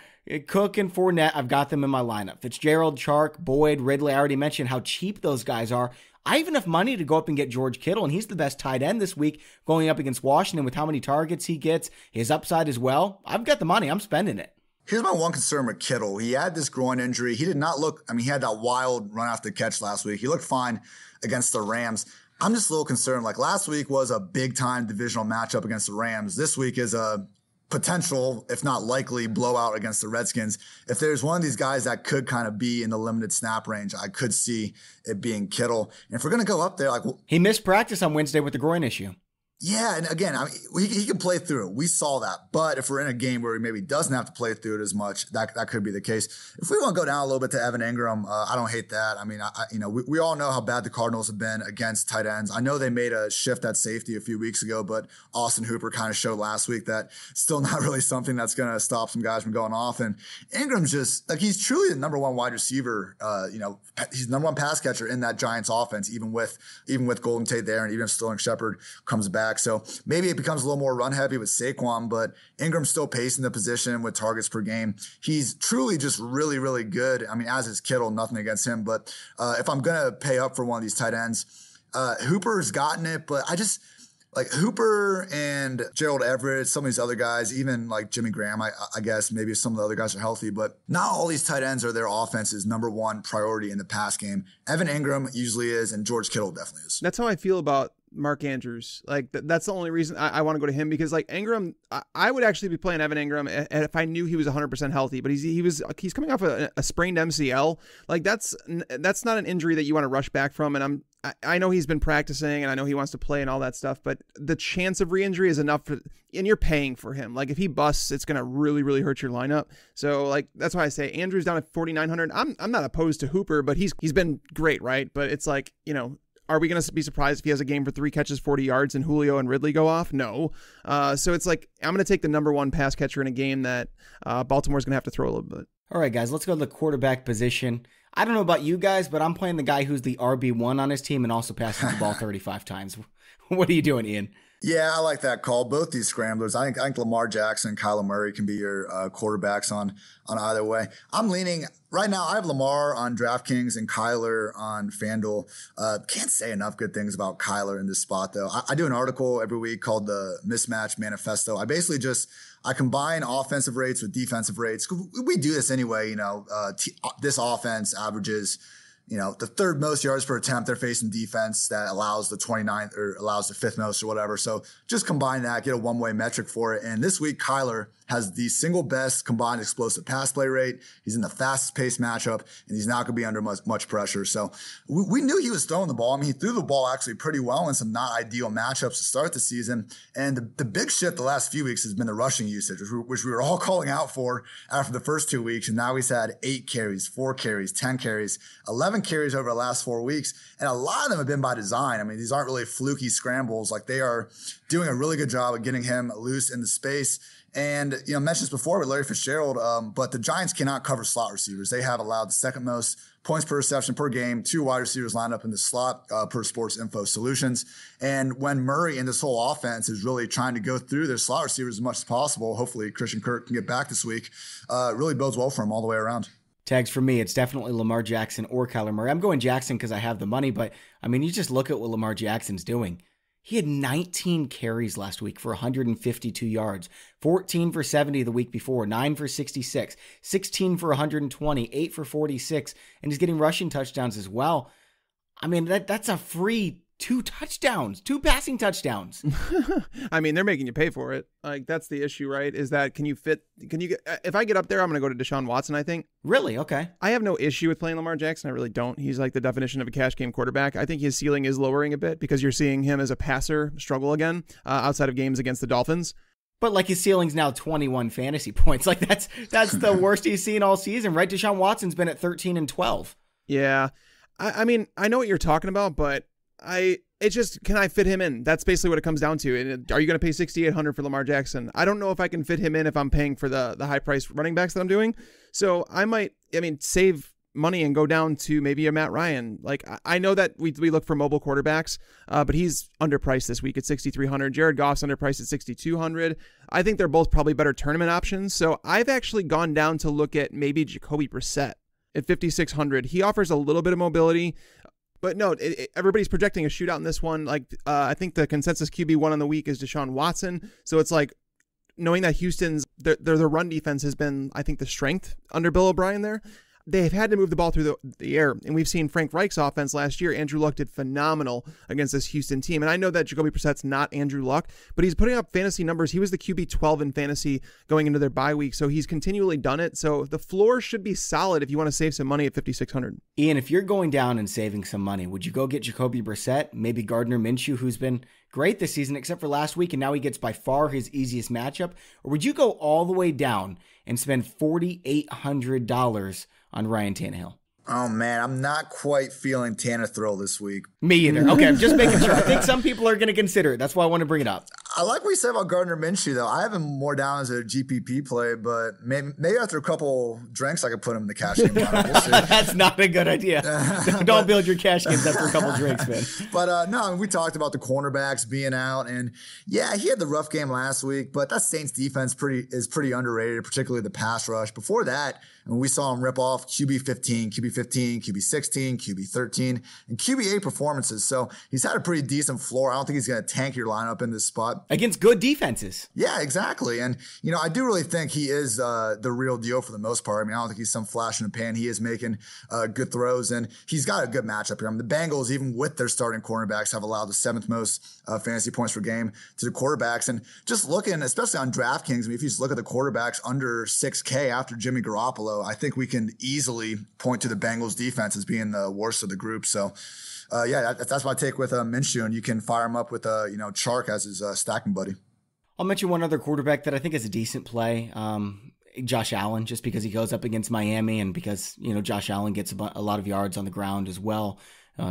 Cook and Fournette, I've got them in my lineup. Fitzgerald, Chark, Boyd, Ridley. I already mentioned how cheap those guys are. I have enough money to go up and get George Kittle, and he's the best tight end this week going up against Washington with how many targets he gets, his upside as well. I've got the money. I'm spending it. Here's my one concern with Kittle. He had this groin injury. He did not look, I mean, he had that wild run after catch last week. He looked fine against the Rams. I'm just a little concerned. Like, last week was a big-time divisional matchup against the Rams. This week is a potential, if not likely, blowout against the Redskins. If there's one of these guys that could kind of be in the limited snap range, I could see it being Kittle. And if we're going to go up there, like, he missed practice on Wednesday with the groin issue. Yeah, and again, I mean, he can play through it. We saw that. But if we're in a game where he maybe doesn't have to play through it as much, that could be the case. If we want to go down a little bit to Evan Engram, I don't hate that. I mean, we all know how bad the Cardinals have been against tight ends. I know they made a shift at safety a few weeks ago, but Austin Hooper kind of showed last week that still not really something that's going to stop some guys from going off. And Ingram's just, like, he's truly the #1 wide receiver. He's the #1 pass catcher in that Giants offense, even with Golden Tate there, and even if Sterling Shepard comes back. So maybe it becomes a little more run heavy with Saquon, but Ingram's still pacing the position with targets per game. He's truly just really, really good. I mean, as is Kittle, nothing against him. But if I'm going to pay up for one of these tight ends, Hooper's gotten it, but I just like Hooper and Gerald Everett, some of these other guys, even like Jimmy Graham, I guess maybe some of the other guys are healthy, but not all these tight ends are their offense's #1 priority in the pass game. Evan Engram usually is, and George Kittle definitely is. That's how I feel about Mark Andrews. Like, that's the only reason I want to go to him, because like Engram, I would actually be playing Evan Engram if I knew he was 100% healthy, but he's coming off a sprained MCL. Like, that's not an injury that you want to rush back from. And I know he's been practicing, and I know he wants to play and all that stuff, but the chance of re-injury is enough and you're paying for him. Like, if he busts, it's going to really, really hurt your lineup. So like, that's why I say Andrews down at 4,900. I'm not opposed to Hooper, but he's been great. Right. But it's like, you know, are we going to be surprised if he has a game for 3 catches, 40 yards, and Julio and Ridley go off? No. So it's like, I'm going to take the #1 pass catcher in a game that Baltimore's going to have to throw a little bit. All right, guys, let's go to the quarterback position. I don't know about you guys, but I'm playing the guy who's the RB1 on his team and also passes the ball 35 times. What are you doing, Ian? Yeah, I like that call. Both these scramblers. I think Lamar Jackson and Kyler Murray can be your quarterbacks on either way. I'm leaning right now. I have Lamar on DraftKings and Kyler on FanDuel. Can't say enough good things about Kyler in this spot, though. I do an article every week called the Mismatch Manifesto. I basically just combine offensive rates with defensive rates. We do this anyway. You know, this offense averages, you know, the 3rd most yards per attempt. They're facing defense that allows the 29th or allows the 5th most or whatever. So just combine that, get a one-way metric for it. And this week, Kyler has the single best combined explosive pass play rate. He's in the fastest paced matchup, and he's not going to be under much pressure. So we knew he was throwing the ball. I mean, he threw the ball actually pretty well in some not ideal matchups to start the season. And the big shift the last few weeks has been the rushing usage, which we were all calling out for after the first 2 weeks. And now he's had 8 carries, 4 carries, 10 carries, 11 carries over the last 4 weeks, and a lot of them have been by design. I mean, these aren't really fluky scrambles. Like, they are doing a really good job of getting him loose in the space. And, you know, I mentioned this before with Larry Fitzgerald, but the Giants cannot cover slot receivers. They have allowed the second most points per reception per game, two wide receivers lined up in the slot per Sports Info Solutions. And when Murray and this whole offense is really trying to go through their slot receivers as much as possible, hopefully Christian Kirk can get back this week, it really bodes well for him all the way around. Tags for me, it's definitely Lamar Jackson or Kyler Murray. I'm going Jackson because I have the money, but, I mean, you just look at what Lamar Jackson's doing. He had 19 carries last week for 152 yards, 14 for 70 the week before, 9 for 66, 16 for 120, 8 for 46, and he's getting rushing touchdowns as well. I mean, that's a free two passing touchdowns. I mean, they're making you pay for it. Like, that's the issue, right? Is that if I get up there, I'm going to go to Deshaun Watson, I think. Really? Okay. I have no issue with playing Lamar Jackson. I really don't. He's like the definition of a cash game quarterback. I think his ceiling is lowering a bit because you're seeing him as a passer struggle again outside of games against the Dolphins. But, like, his ceiling's now 21 fantasy points. Like, that's the worst he's seen all season, right? Deshaun Watson's been at 13 and 12. Yeah. I mean, I know what you're talking about, but it's just, can I fit him in? That's basically what it comes down to. And are you going to pay $6,800 for Lamar Jackson? I don't know if I can fit him in if I'm paying for the high price running backs that I'm doing. So I might, save money and go down to maybe a Matt Ryan. Like, I know that we look for mobile quarterbacks, but he's underpriced this week at $6,300. Jared Goff's underpriced at $6,200. I think they're both probably better tournament options. So I've actually gone down to look at maybe Jacoby Brissett at $5,600. He offers a little bit of mobility. But no, everybody's projecting a shootout in this one. Like, I think the consensus QB1 on the week is Deshaun Watson. So it's like, knowing that Houston's their run defense has been, I think, the strength under Bill O'Brien there. They've had to move the ball through the air. And we've seen Frank Reich's offense last year. Andrew Luck did phenomenal against this Houston team. And I know that Jacoby Brissett's not Andrew Luck, but he's putting up fantasy numbers. He was the QB 12 in fantasy going into their bye week. So he's continually done it. So the floor should be solid if you want to save some money at $5,600. Ian, if you're going down and saving some money, would you go get Jacoby Brissett, maybe Gardner Minshew, who's been great this season, except for last week, and now he gets by far his easiest matchup? Or would you go all the way down and spend $4,800 on Ryan Tannehill? Oh, man, I'm not quite feeling Tannehill this week. Me either. Okay, I'm just making sure. I think some people are going to consider it. That's why I want to bring it up. I like what you said about Gardner Minshew, though. I have him more down as a GPP play, but maybe after a couple drinks, I could put him in the cash game. We'll see. That's not a good idea. Don't build your cash games after a couple drinks, man. But we talked about the cornerbacks being out, and yeah, he had the rough game last week, but that Saints defense is pretty underrated, particularly the pass rush. Before that, and we saw him rip off QB 15, QB 16, QB 13, and QB 8 performances. So he's had a pretty decent floor. I don't think he's going to tank your lineup in this spot. Against good defenses. Yeah, exactly. And, I do really think he is the real deal for the most part. I mean, I don't think he's some flash in the pan. He is making good throws, and he's got a good matchup here. I mean, the Bengals, even with their starting cornerbacks, have allowed the seventh most fantasy points per game to the quarterbacks. And just looking, especially on DraftKings, if you just look at the quarterbacks under 6K after Jimmy Garoppolo, I think we can easily point to the Bengals defense as being the worst of the group. So, that's my take with Minshew, and you can fire him up with, Chark as his stacking buddy. I'll mention one other quarterback that I think is a decent play, Josh Allen, just because he goes up against Miami and because, Josh Allen gets a lot of yards on the ground as well.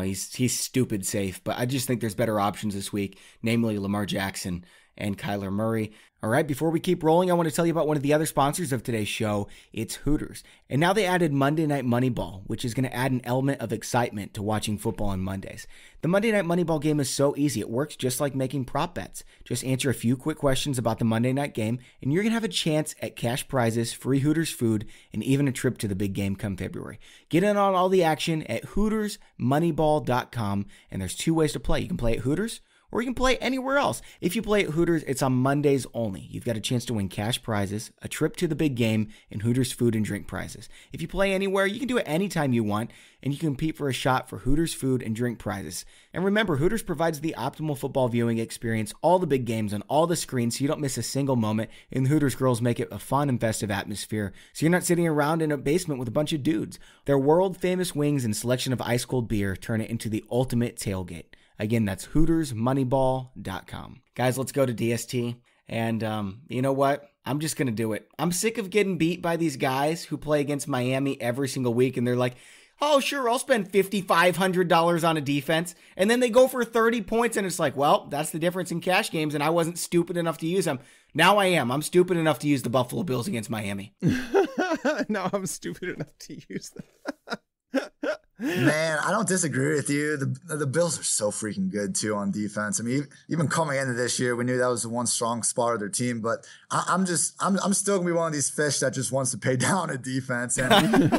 He's stupid safe, but I just think there's better options this week, namely Lamar Jackson and Kyler Murray. All right, before we keep rolling, I want to tell you about one of the other sponsors of today's show. It's Hooters. And now they added Monday Night Moneyball, which is going to add an element of excitement to watching football on Mondays. The Monday Night Moneyball game is so easy. It works just like making prop bets. Just answer a few quick questions about the Monday night game, and you're going to have a chance at cash prizes, free Hooters food, and even a trip to the big game come February. Get in on all the action at HootersMoneyball.com, and there's two ways to play. You can play at Hooters, or you can play anywhere else. If you play at Hooters, it's on Mondays only. You've got a chance to win cash prizes, a trip to the big game, and Hooters food and drink prizes. If you play anywhere, you can do it anytime you want, and you can compete for a shot for Hooters food and drink prizes. And remember, Hooters provides the optimal football viewing experience, all the big games on all the screens, so you don't miss a single moment, and the Hooters girls make it a fun and festive atmosphere, so you're not sitting around in a basement with a bunch of dudes. Their world-famous wings and selection of ice-cold beer turn it into the ultimate tailgate. Again, that's HootersMoneyball.com. Guys, let's go to DST. And you know what? I'm just going to do it. I'm sick of getting beat by these guys who play against Miami every single week. And they're like, oh, sure, I'll spend $5,500 on a defense. And then they go for 30 points, and it's like, well, that's the difference in cash games, and I wasn't stupid enough to use them. Now I am. I'm stupid enough to use the Buffalo Bills against Miami. Now I'm stupid enough to use them. Man, I don't disagree with you. The Bills are so freaking good, too, on defense. I mean, even coming into this year, we knew that was the one strong spot of their team. But I'm still going to be one of these fish that just wants to pay down a defense. And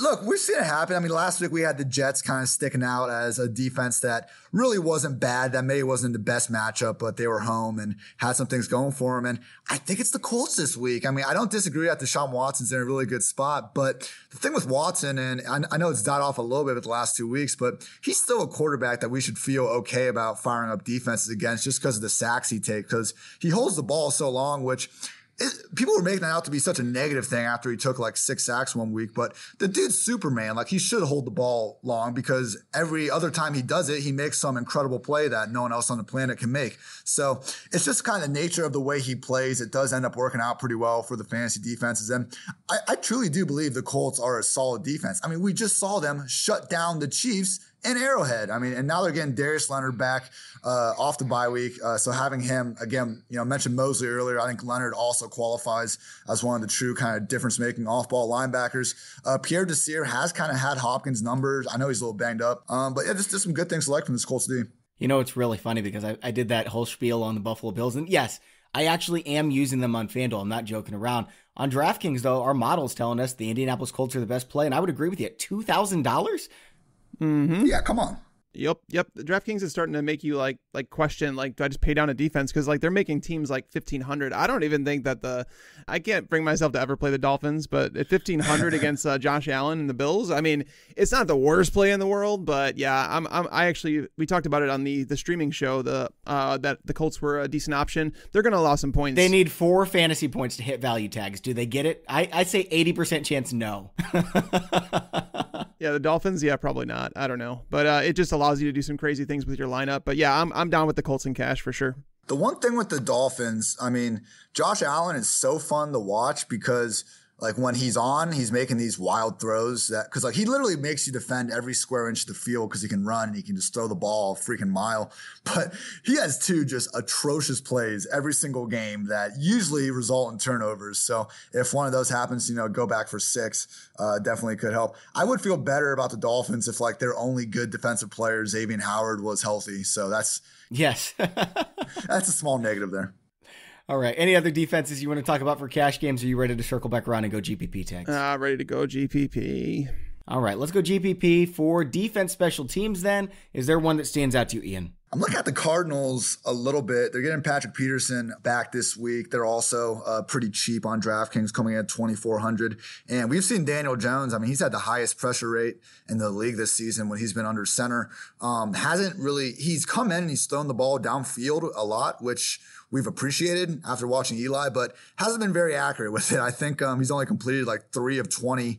look, we've seen it happen. I mean, last week we had the Jets kind of sticking out as a defense that really wasn't bad. That maybe wasn't the best matchup, but they were home and had some things going for them. And I think it's the Colts this week. I mean, I don't disagree that Deshaun Watson's in a really good spot, but the thing with Watson, and I know it's died off a little bit with the last 2 weeks, but he's still a quarterback that we should feel okay about firing up defenses against just because of the sacks he takes, because he holds the ball so long, which people were making that out to be such a negative thing after he took like 6 sacks one week, but the dude's Superman. Like, he should hold the ball long because every other time he does it, he makes some incredible play that no one else on the planet can make. So it's just kind of the nature of the way he plays. It does end up working out pretty well for the fantasy defenses. And I truly do believe the Colts are a solid defense. I mean, we just saw them shut down the Chiefs and Arrowhead. I mean, and now they're getting Darius Leonard back off the bye week. So having him, again, you know, mentioned Mosley earlier. I think Leonard also qualifies as one of the true kind of difference-making off-ball linebackers. Pierre Desir has kind of had Hopkins' numbers. I know he's a little banged up. But yeah, just some good things to like from this Colts D. You know, it's really funny because I did that whole spiel on the Buffalo Bills. And yes, I actually am using them on FanDuel. I'm not joking around. On DraftKings, though, our model's telling us the Indianapolis Colts are the best play. And I would agree with you at $2,000. Mm-hmm. Yeah, come on. Yep. The DraftKings is starting to make you like question, like, do I just pay down a defense? Because like they're making teams like 1,500. I don't even think that I can't bring myself to ever play the Dolphins, but at 1,500 against Josh Allen and the Bills, I mean, it's not the worst play in the world, but yeah, I actually, we talked about it on the streaming show, that the Colts were a decent option. They're going to allow some points. They need 4 fantasy points to hit value tags. Do they get it? I say 80% chance no. Yeah, the Dolphins, yeah, probably not. I don't know. But it just allows you to do some crazy things with your lineup. But yeah, I'm down with the Colts in cash for sure. The one thing with the Dolphins, I mean, Josh Allen is so fun to watch because like when he's on, he's making these wild throws because like he literally makes you defend every square inch of the field because he can run and he can just throw the ball a freaking mile. But he has 2 just atrocious plays every single game that usually result in turnovers. So if one of those happens, you know, go back for 6, definitely could help. I would feel better about the Dolphins if like their only good defensive player, Xavier Howard, was healthy. So that's yes, that's a small negative there. All right. Any other defenses you want to talk about for cash games? Are you ready to circle back around and go GPP tags? Ready to go GPP. All right. Let's go GPP for defense special teams then. Is there one that stands out to you, Ian? I'm looking at the Cardinals a little bit. They're getting Patrick Peterson back this week. They're also pretty cheap on DraftKings, coming in at $2,400. And we've seen Daniel Jones. I mean, he's had the highest pressure rate in the league this season when he's been under center. Hasn't really – he's come in and he's thrown the ball downfield a lot, which – we've appreciated after watching Eli, but hasn't been very accurate with it. I think he's only completed like 3 of 20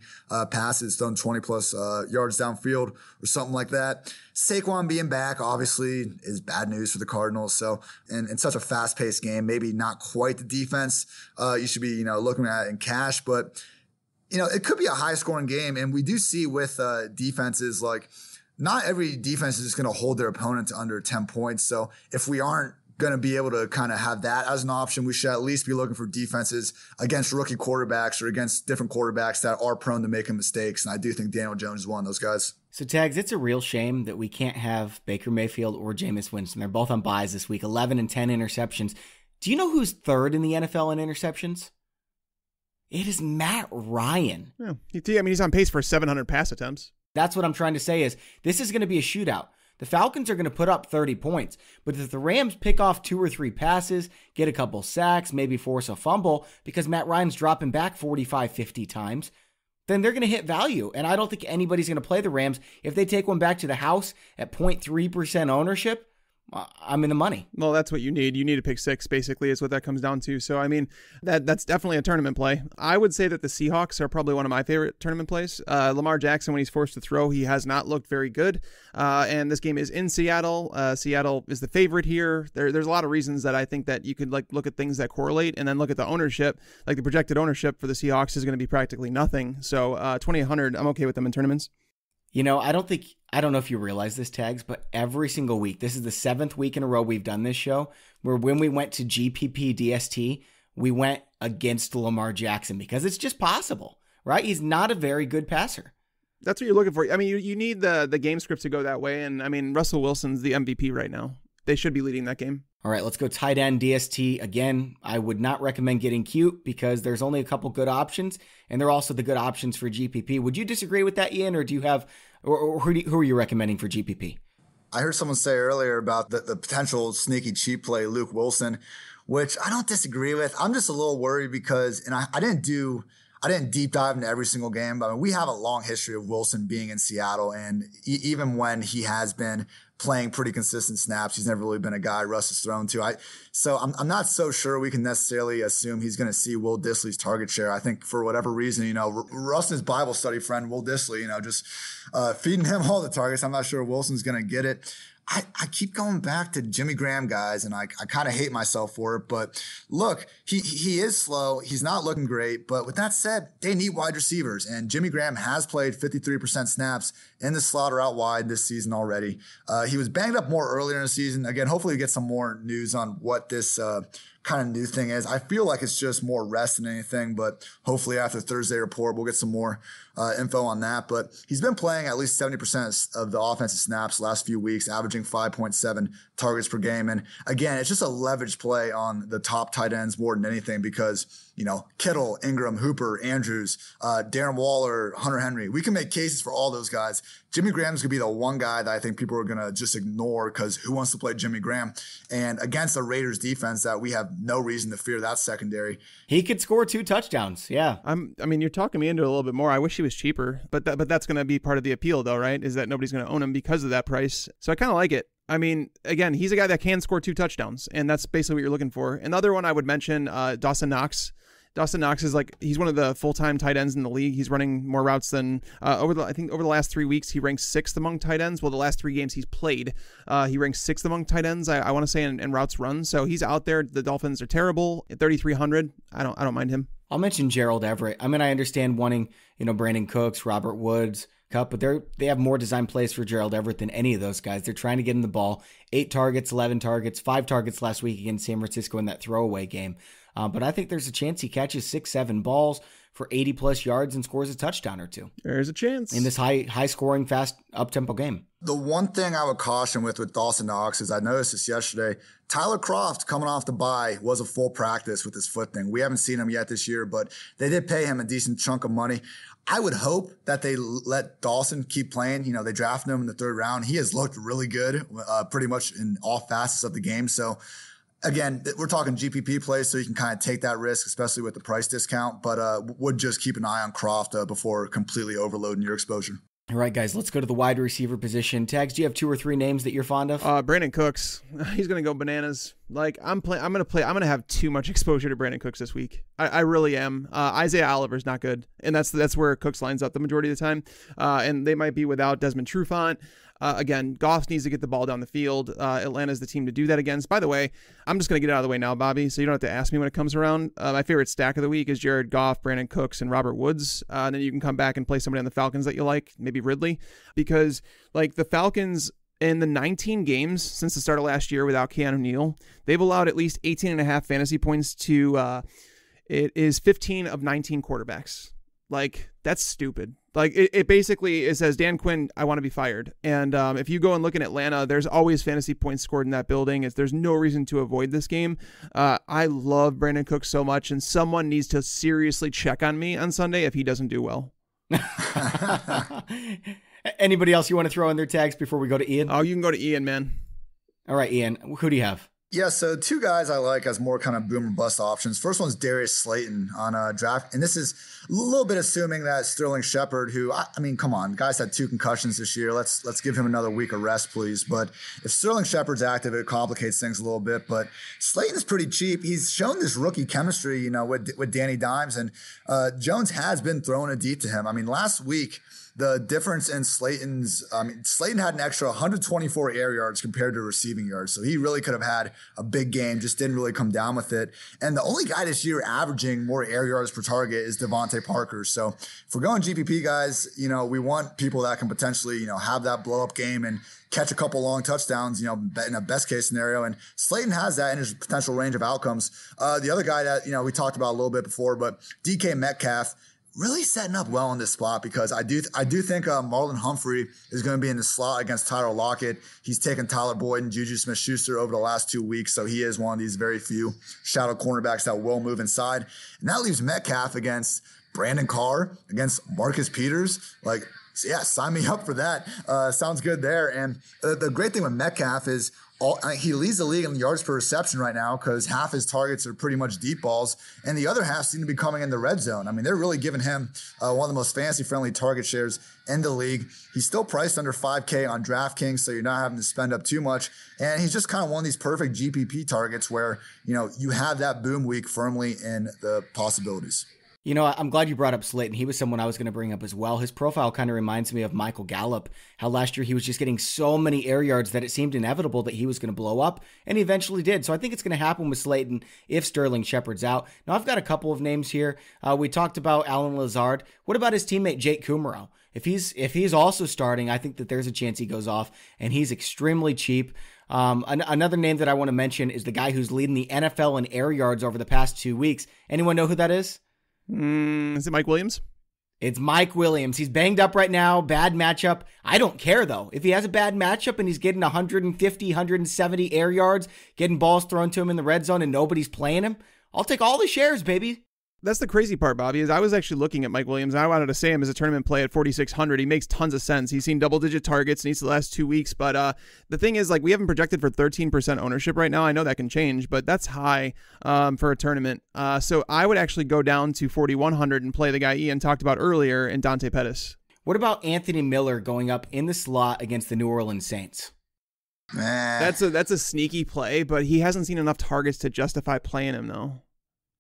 passes, done 20-plus yards downfield or something like that. Saquon being back, obviously, is bad news for the Cardinals. So in such a fast-paced game, maybe not quite the defense you should be, you know, looking at in cash. But, you know, it could be a high-scoring game. And we do see with defenses, like, not every defense is just going to hold their opponent to under 10 points. So if we aren't going to be able to kind of have that as an option, we should at least be looking for defenses against rookie quarterbacks or against different quarterbacks that are prone to making mistakes. And I do think Daniel Jones is one of those guys. So, Tags, it's a real shame that we can't have Baker Mayfield or Jameis Winston. They're both on byes this week, 11 and 10 interceptions. Do you know who's third in the NFL in interceptions? It is Matt Ryan. Yeah, I mean, he's on pace for 700 pass attempts. That's what I'm trying to say is this is going to be a shootout. The Falcons are going to put up 30 points, but if the Rams pick off 2 or 3 passes, get a couple sacks, maybe force a fumble because Matt Ryan's dropping back 45, 50 times, then they're going to hit value. And I don't think anybody's going to play the Rams. If they take one back to the house at 0.3% ownership, I'm in the money. Well, that's what you need. You need to pick 6, basically, is what that comes down to. So, I mean, that's definitely a tournament play. I would say that the Seahawks are probably one of my favorite tournament plays. Lamar Jackson, when he's forced to throw, he has not looked very good. And this game is in Seattle. Seattle is the favorite here. There's a lot of reasons that I think that you could like look at things that correlate and then look at the ownership. Like the projected ownership for the Seahawks is going to be practically nothing. So, 2,800, I'm okay with them in tournaments. You know, I don't know if you realize this, Tags, but every single week, this is the 7th week in a row we've done this show, where when we went to GPP DST, we went against Lamar Jackson because it's just possible, right? He's not a very good passer. That's what you're looking for. I mean, you need the game scripts to go that way. And I mean, Russell Wilson's the MVP right now. They should be leading that game. All right, let's go tight end DST. Again, I would not recommend getting cute because there's only a couple good options, and they're also the good options for GPP. Would you disagree with that, Ian, or do you have, or who are you recommending for GPP? I heard someone say earlier about the potential sneaky cheap play, Luke Wilson, which I don't disagree with. I'm just a little worried because, and I didn't deep dive into every single game, but I mean, we have a long history of Wilson being in Seattle. And even when he has been playing pretty consistent snaps, he's never really been a guy Russ has thrown to. So I'm not so sure we can necessarily assume he's going to see Will Dissly's target share. I think for whatever reason, you know, Russ's Bible study friend, Will Dissly, you know, just feeding him all the targets. I'm not sure Wilson's going to get it. I keep going back to Jimmy Graham, guys, and I kind of hate myself for it. But look, he is slow. He's not looking great. But with that said, they need wide receivers. And Jimmy Graham has played 53% snaps in the slot or out wide this season already. He was banged up more earlier in the season. Again, hopefully we get some more news on what this kind of new thing is. I feel like it's just more rest than anything, but hopefully after Thursday report, we'll get some more info on that. But he's been playing at least 70% of the offensive snaps the last few weeks, averaging 5.7 targets per game. And again, it's just a leverage play on the top tight ends more than anything because, you know, Kittle, Ingram, Hooper, Andrews, Darren Waller, Hunter Henry, we can make cases for all those guys. Jimmy Graham's going to be the one guy that I think people are going to just ignore because who wants to play Jimmy Graham? And against the Raiders defense that we have no reason to fear that secondary. He could score 2 touchdowns. Yeah. I mean, you're talking me into it a little bit more. I wish he was cheaper, but that's going to be part of the appeal though, right? Is that nobody's going to own him because of that price. So I kind of like it. I mean, again, he's a guy that can score 2 touchdowns, and that's basically what you're looking for. Another one I would mention, Dawson Knox. Dawson Knox is like, he's one of the full-time tight ends in the league. He's running more routes than over the last 3 weeks, he ranks 6th among tight ends. Well, the last 3 games he's played, he ranks 6th among tight ends. I want to say in routes run. So he's out there. The Dolphins are terrible at 3,300. I don't mind him. I'll mention Gerald Everett. I mean, I understand wanting, you know, Brandon Cooks, Robert Woods, Cup, but they have more design plays for Gerald Everett than any of those guys. They're trying to get him the ball. 8 targets, 11 targets, 5 targets last week against San Francisco in that throwaway game. But I think there's a chance he catches 6-7 balls for 80-plus yards and scores a touchdown or 2. There's a chance. In this high-scoring, fast, up-tempo game. The one thing I would caution with Dawson Knox is I noticed this yesterday. Tyler Kroft coming off the bye was a full practice with his foot thing. We haven't seen him yet this year, but they did pay him a decent chunk of money. I would hope that they let Dawson keep playing. You know, they drafted him in the 3rd round. He has looked really good pretty much in all facets of the game. So, again, we're talking GPP plays, so you can kind of take that risk, especially with the price discount, but would just keep an eye on Kroft before completely overloading your exposure. All right, guys, let's go to the wide receiver position. Tags, do you have 2 or 3 names that you're fond of? Brandon Cooks. He's going to go bananas. Like, I'm going to have too much exposure to Brandon Cooks this week. I really am. Isaiah Oliver's not good, and that's where Cooks lines up the majority of the time. And they might be without Desmond Trufant. Again, Goff needs to get the ball down the field. Atlanta's the team to do that against. By the way, I'm just going to get out of the way now, Bobby, so you don't have to ask me when it comes around. My favorite stack of the week is Jared Goff, Brandon Cooks, and Robert Woods. And then you can come back and play somebody on the Falcons that you like, maybe Ridley, because like the Falcons in the 19 games since the start of last year without Keanu Neal, they've allowed at least 18.5 fantasy points to it is 15 of 19 quarterbacks. Like, that's stupid. Like, it basically, it says, Dan Quinn, I want to be fired. And if you go and look in Atlanta, there's always fantasy points scored in that building. There's no reason to avoid this game. I love Brandon Cooks so much, and someone needs to seriously check on me on Sunday if he doesn't do well. Anybody else you want to throw in their tags before we go to Ian? Oh, you can go to Ian, man. All right, Ian, who do you have? Yeah, so 2 guys I like as more kind of boom or bust options. First one's Darius Slayton on a draft. And this is a little bit assuming that Sterling Shepard, who, I mean, come on, guys had 2 concussions this year. Let's give him another week of rest, please. But if Sterling Shepard's active, it complicates things a little bit. But Slayton's pretty cheap. He's shown this rookie chemistry, you know, with Danny Dimes. And Jones has been throwing it deep to him. I mean, last week, The difference in Slayton's, Slayton had an extra 124 air yards compared to receiving yards. So he really could have had a big game, just didn't really come down with it. And the only guy this year averaging more air yards per target is Devontae Parker. So if we're going GPP, guys, you know, we want people that can potentially, you know, have that blow up game and catch a couple long touchdowns, you know, in a best case scenario. And Slayton has that in his potential range of outcomes. The other guy that, you know, we talked about a little bit before, but DK Metcalf, really setting up well in this spot because I do think Marlon Humphrey is going to be in the slot against Tyler Lockett. He's taken Tyler Boyd and Juju Smith-Schuster over the last 2 weeks, so he is one of these very few shadow cornerbacks that will move inside. And that leaves Metcalf against Brandon Carr, against Marcus Peters. Like, yeah, sign me up for that. Sounds good there. And the great thing with Metcalf is he leads the league in yards per reception right now because half his targets are pretty much deep balls, and the other half seem to be coming in the red zone. I mean, they're really giving him one of the most fantasy-friendly target shares in the league. He's still priced under 5K on DraftKings, so you're not having to spend up too much. And he's just kind of one of these perfect GPP targets where, you know, you have that boom week firmly in the possibilities. You know, I'm glad you brought up Slayton. He was someone I was going to bring up as well. His profile kind of reminds me of Michael Gallup, how last year he was just getting so many air yards that it seemed inevitable that he was going to blow up, and he eventually did. So I think it's going to happen with Slayton if Sterling Shepard's out. Now, I've got a couple of names here. We talked about Allen Lazard. What about his teammate Jake Kumerow? If he's also starting, I think that there's a chance he goes off, and he's extremely cheap. Another name that I want to mention is the guy who's leading the NFL in air yards over the past 2 weeks. Anyone know who that is? Is it Mike Williams? It's Mike Williams. He's banged up right now. Bad matchup. I don't care, though. If he has a bad matchup and he's getting 150, 170 air yards, getting balls thrown to him in the red zone and nobody's playing him, I'll take all the shares, baby. That's the crazy part, Bobby, is I was actually looking at Mike Williams, and I wanted to say him as a tournament play at 4,600. He makes tons of sense. He's seen double-digit targets in each of the last 2 weeks, but the thing is, like, we haven't projected for 13% ownership right now. I know that can change, but that's high for a tournament. So I would actually go down to 4,100 and play the guy Ian talked about earlier in Dante Pettis. What about Anthony Miller going up in the slot against the New Orleans Saints? That's a sneaky play, but he hasn't seen enough targets to justify playing him, though.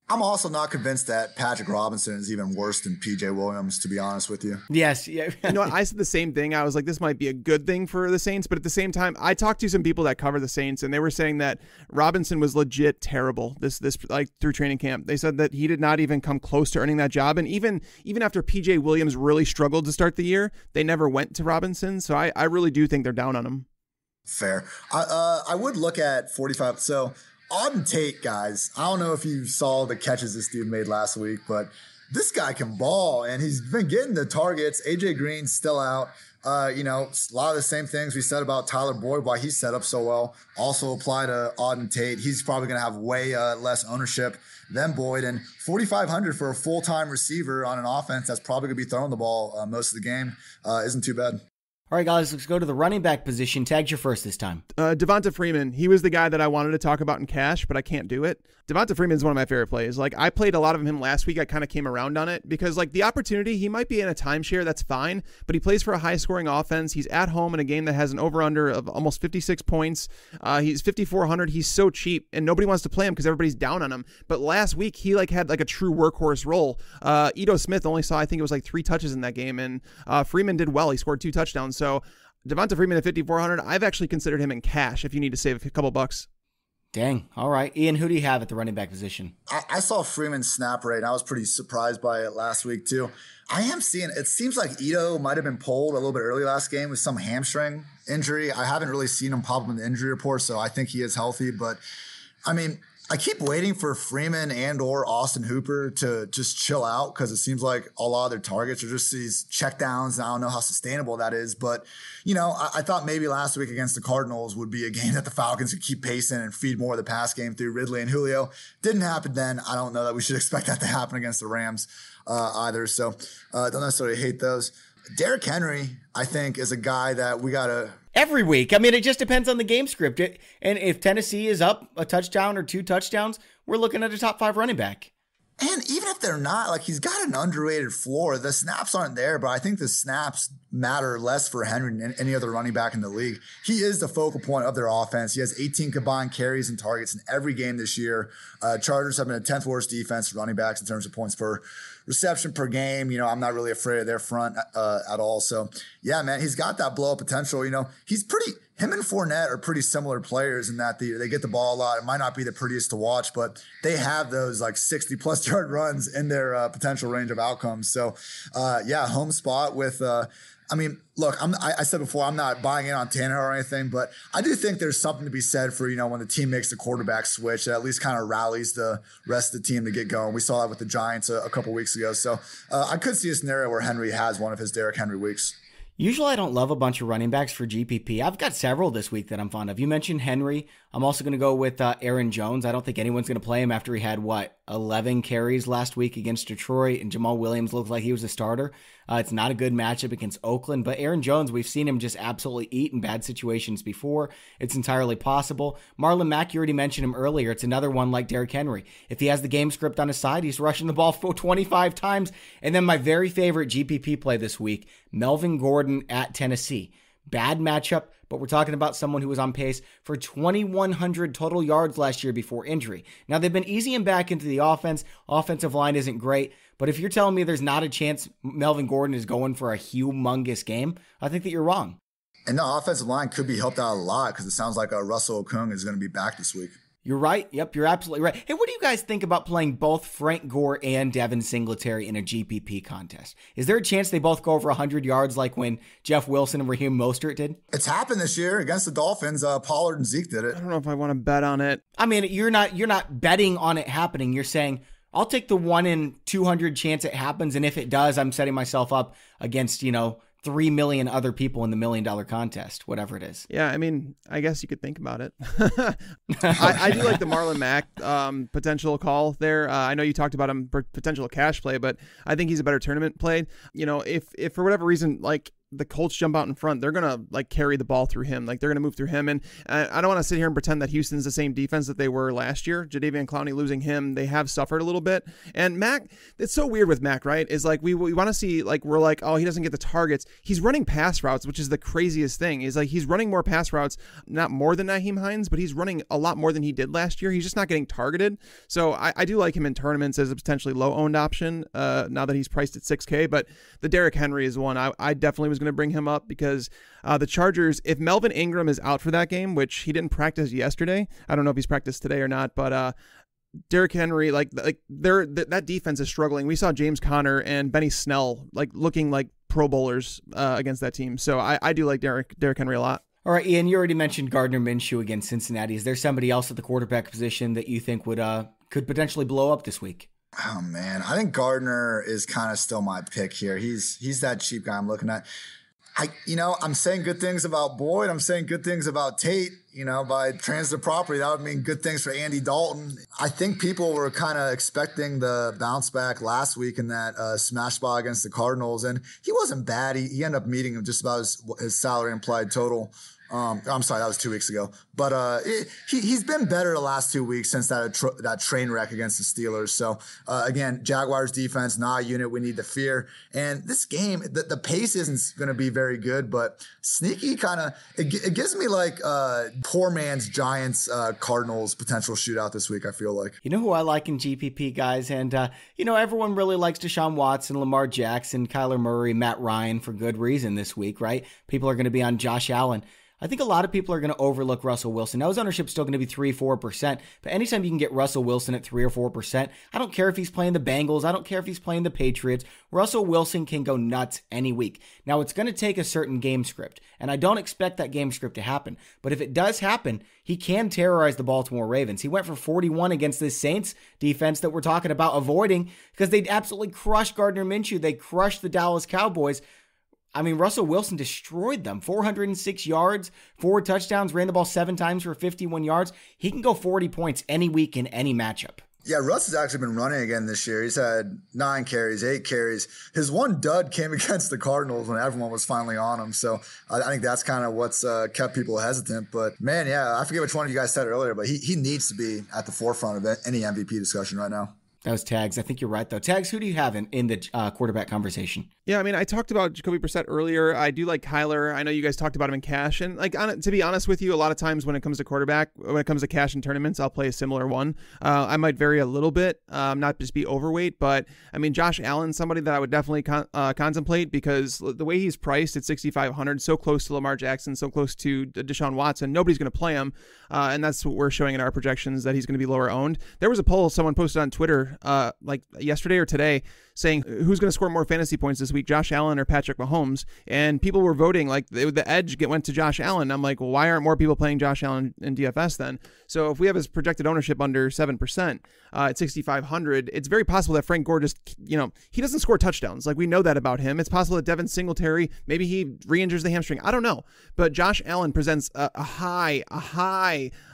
I'm also not convinced that Patrick Robinson is even worse than P.J. Williams, to be honest with you. Yes. Yeah. You know, I said the same thing. I was like, this might be a good thing for the Saints. But at the same time, I talked to some people that cover the Saints, and they were saying that Robinson was legit terrible this like through training camp. They said that he did not even come close to earning that job. And even after P.J. Williams really struggled to start the year, they never went to Robinson. So I really do think they're down on him. Fair. I would look at 45. So Auden Tate, guys, I don't know if you saw the catches this dude made last week, but this guy can ball, and he's been getting the targets. A.J. Green's still out. You know, a lot of the same things we said about Tyler Boyd, why he's set up so well, also apply to Auden Tate. He's probably going to have way less ownership than Boyd, and 4,500 for a full-time receiver on an offense that's probably going to be throwing the ball most of the game isn't too bad. All right, guys, let's go to the running back position. Tagged your first this time. Devonta Freeman. He was the guy that I wanted to talk about in cash, but I can't do it. Devonta Freeman is one of my favorite plays. Like, I played a lot of him last week. I kind of came around on it because, like, the opportunity, he might be in a timeshare. That's fine, but he plays for a high-scoring offense. He's at home in a game that has an over-under of almost 56 points. He's 5,400. He's so cheap, and nobody wants to play him because everybody's down on him. But last week, he, like, had, like, a true workhorse role. Ito Smith only saw, I think it was, like, 3 touches in that game, and Freeman did well. He scored 2 touchdowns. So Devonta Freeman at 5,400, I've actually considered him in cash if you need to save a couple bucks. Dang. All right. Ian, who do you have at the running back position? I saw Freeman's snap rate. I was pretty surprised by it last week, too. I am seeing it seems like Ito might have been pulled a little bit early last game with some hamstring injury. I haven't really seen him pop up in the injury report, so I think he is healthy. But, I mean, I keep waiting for Freeman and or Austin Hooper to just chill out because it seems like a lot of their targets are just these checkdowns. I don't know how sustainable that is, but, you know, I thought maybe last week against the Cardinals would be a game that the Falcons could keep pacing and feed more of the pass game through Ridley and Julio. Didn't happen then. I don't know that we should expect that to happen against the Rams either, so don't necessarily hate those. Derrick Henry, I think, is a guy that we got to – every week. I mean, it just depends on the game script. And if Tennessee is up a touchdown or 2 touchdowns, we're looking at a top 5 running back. And even if they're not, like, he's got an underrated floor. The snaps aren't there, but I think the snaps matter less for Henry than any other running back in the league. He is the focal point of their offense. He has 18 combined carries and targets in every game this year. Chargers have been the 10th worst defense for running backs in terms of points per reception per game. You know, I'm not really afraid of their front at all. So, yeah, man, he's got that blow-up potential. You know, he's pretty – him and Fournette are pretty similar players in that they get the ball a lot. It might not be the prettiest to watch, but they have those like 60-plus yard runs in their potential range of outcomes. So, yeah, home spot with I mean, look, I said before, I'm not buying in on Tannehill or anything, but I do think there's something to be said for, you know, when the team makes the quarterback switch, it at least kind of rallies the rest of the team to get going. We saw that with the Giants a couple weeks ago. So I could see a scenario where Henry has one of his Derrick Henry weeks. Usually I don't love a bunch of running backs for GPP. I've got several this week that I'm fond of. You mentioned Henry. I'm also going to go with Aaron Jones. I don't think anyone's going to play him after he had, 11 carries last week against Detroit, and Jamal Williams looked like he was a starter. It's not a good matchup against Oakland, but Aaron Jones, we've seen him just absolutely eat in bad situations before. It's entirely possible. Marlon Mack, you already mentioned him earlier. It's another one like Derrick Henry. If he has the game script on his side, he's rushing the ball 25 times. And then my very favorite GPP play this week, Melvin Gordon at Tennessee. Bad matchup, but we're talking about someone who was on pace for 2,100 total yards last year before injury. Now, they've been easing back into the offense. Offensive line isn't great, but if you're telling me there's not a chance Melvin Gordon is going for a humongous game, I think that you're wrong. And the offensive line could be helped out a lot because it sounds like Russell Okung is going to be back this week. You're right. Yep, you're absolutely right. Hey, what do you guys think about playing both Frank Gore and Devin Singletary in a GPP contest? Is there a chance they both go over 100 yards like when Jeff Wilson and Raheem Mostert did? It's happened this year against the Dolphins. Pollard and Zeke did it. I don't know if I want to bet on it. I mean, you're not betting on it happening. You're saying, I'll take the 1 in 200 chance it happens, and if it does, I'm setting myself up against, 3 million other people in the $1 million contest, whatever it is. Yeah, I mean, I guess you could think about it. I do like the Marlon Mack potential call there. I know you talked about him for potential cash play, but I think he's a better tournament play. You know, if for whatever reason, like, the Colts jump out in front, they're going to carry the ball through him. They're going to move through him. And I don't want to sit here and pretend that Houston's the same defense that they were last year. Jadeveon Clowney, losing him, they have suffered a little bit. And Mack, it's so weird with Mack, right? Is like, we want to see, like, we're like, oh, he doesn't get the targets. He's running pass routes, which is the craziest thing. Is like, he's running more pass routes, not more than Naheem Hines, but he's running a lot more than he did last year. He's just not getting targeted. So I do like him in tournaments as a potentially low owned option now that he's priced at $6K, but the Derrick Henry is one I definitely was going to bring him up because the Chargers, if Melvin Ingram is out for that game, which he didn't practice yesterday, I don't know if he's practiced today or not, but Derrick Henry, like that defense is struggling. We saw James Conner and Benny Snell looking like Pro Bowlers against that team. So I do like Derrick Henry a lot. All right, Ian, you already mentioned Gardner Minshew against Cincinnati. Is there somebody else at the quarterback position that you think would could potentially blow up this week? Oh, man. I think Gardner is kind of still my pick here. He's that cheap guy I'm looking at. I'm saying good things about Boyd. I'm saying good things about Tate. By transitive property, that would mean good things for Andy Dalton. I think people were kind of expecting the bounce back last week in that smash ball against the Cardinals, and he wasn't bad. He ended up meeting him just about his salary implied total. I'm sorry, that was 2 weeks ago. But he's been better the last 2 weeks since that train wreck against the Steelers. So, again, Jaguars defense, not a unit we need to fear. And this game, the pace isn't going to be very good, but sneaky kind of – it gives me poor man's Giants Cardinals potential shootout this week, I feel like. You know who I like in GPP, guys? And, everyone really likes Deshaun Watson, Lamar Jackson, Kyler Murray, Matt Ryan for good reason this week, right? People are going to be on Josh Allen. I think a lot of people are going to overlook Russell Wilson. Now, his ownership is still going to be 3-4%, but anytime you can get Russell Wilson at 3 or 4%, I don't care if he's playing the Bengals. I don't care if he's playing the Patriots. Russell Wilson can go nuts any week. Now, it's going to take a certain game script, and I don't expect that game script to happen, but if it does happen, he can terrorize the Baltimore Ravens. He went for 41 against this Saints defense that we're talking about avoiding because they absolutely crushed Gardner Minshew. They crushed the Dallas Cowboys. I mean, Russell Wilson destroyed them. 406 yards, 4 touchdowns, ran the ball 7 times for 51 yards. He can go 40 points any week in any matchup. Yeah, Russ has actually been running again this year. He's had 9 carries, 8 carries. His one dud came against the Cardinals when everyone was finally on him. So I think that's kind of what's kept people hesitant. But, man, yeah, I forget which one of you guys said earlier, but he needs to be at the forefront of any MVP discussion right now. That was Tags. I think you're right, though. Tags, who do you have in the quarterback conversation? Yeah, I mean, I talked about Jacoby Brissett earlier. I do like Kyler. I know you guys talked about him in cash. And like, to be honest with you, a lot of times when it comes to quarterback, when it comes to cash in tournaments, I'll play a similar one. I might vary a little bit, not just be overweight. But, I mean, Josh Allen's somebody that I would definitely contemplate because the way he's priced at $6,500, so close to Lamar Jackson, so close to Deshaun Watson, nobody's going to play him. And that's what we're showing in our projections, that he's going to be lower owned. There was a poll someone posted on Twitter like yesterday or today saying who's going to score more fantasy points this week, Josh Allen or Patrick Mahomes, and people were voting like the edge went to Josh Allen. I'm like, well, why aren't more people playing Josh Allen in DFS then? So if we have his projected ownership under 7% at 6,500, it's very possible that Frank Gore just, you know, he doesn't score touchdowns. Like, we know that about him. It's possible that Devin Singletary, maybe he re-injures the hamstring. I don't know, but Josh Allen presents a high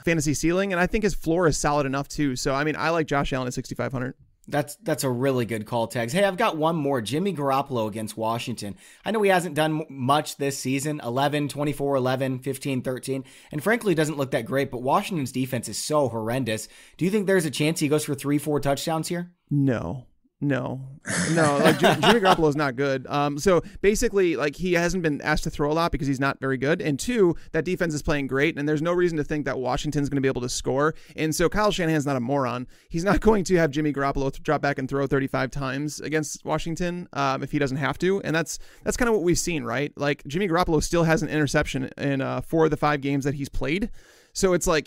fantasy ceiling, and I think his floor is solid enough too. So I mean, I like Josh Allen at 6,500. That's a really good call, Tags. Hey, I've got one more. Jimmy Garoppolo against Washington. I know he hasn't done much this season, 11, 24, 11, 15, 13, and frankly doesn't look that great, but Washington's defense is so horrendous. Do you think there's a chance he goes for 3-4 touchdowns here? No, like Jimmy Garoppolo is not good. So basically, like, he hasn't been asked to throw a lot because he's not very good. And two, that defense is playing great, and there's no reason to think that Washington's going to be able to score. And so Kyle Shanahan's not a moron. He's not going to have Jimmy Garoppolo drop back and throw 35 times against Washington if he doesn't have to. And that's kind of what we've seen, right? Like, Jimmy Garoppolo still has an interception in 4 of the 5 games that he's played. So it's like,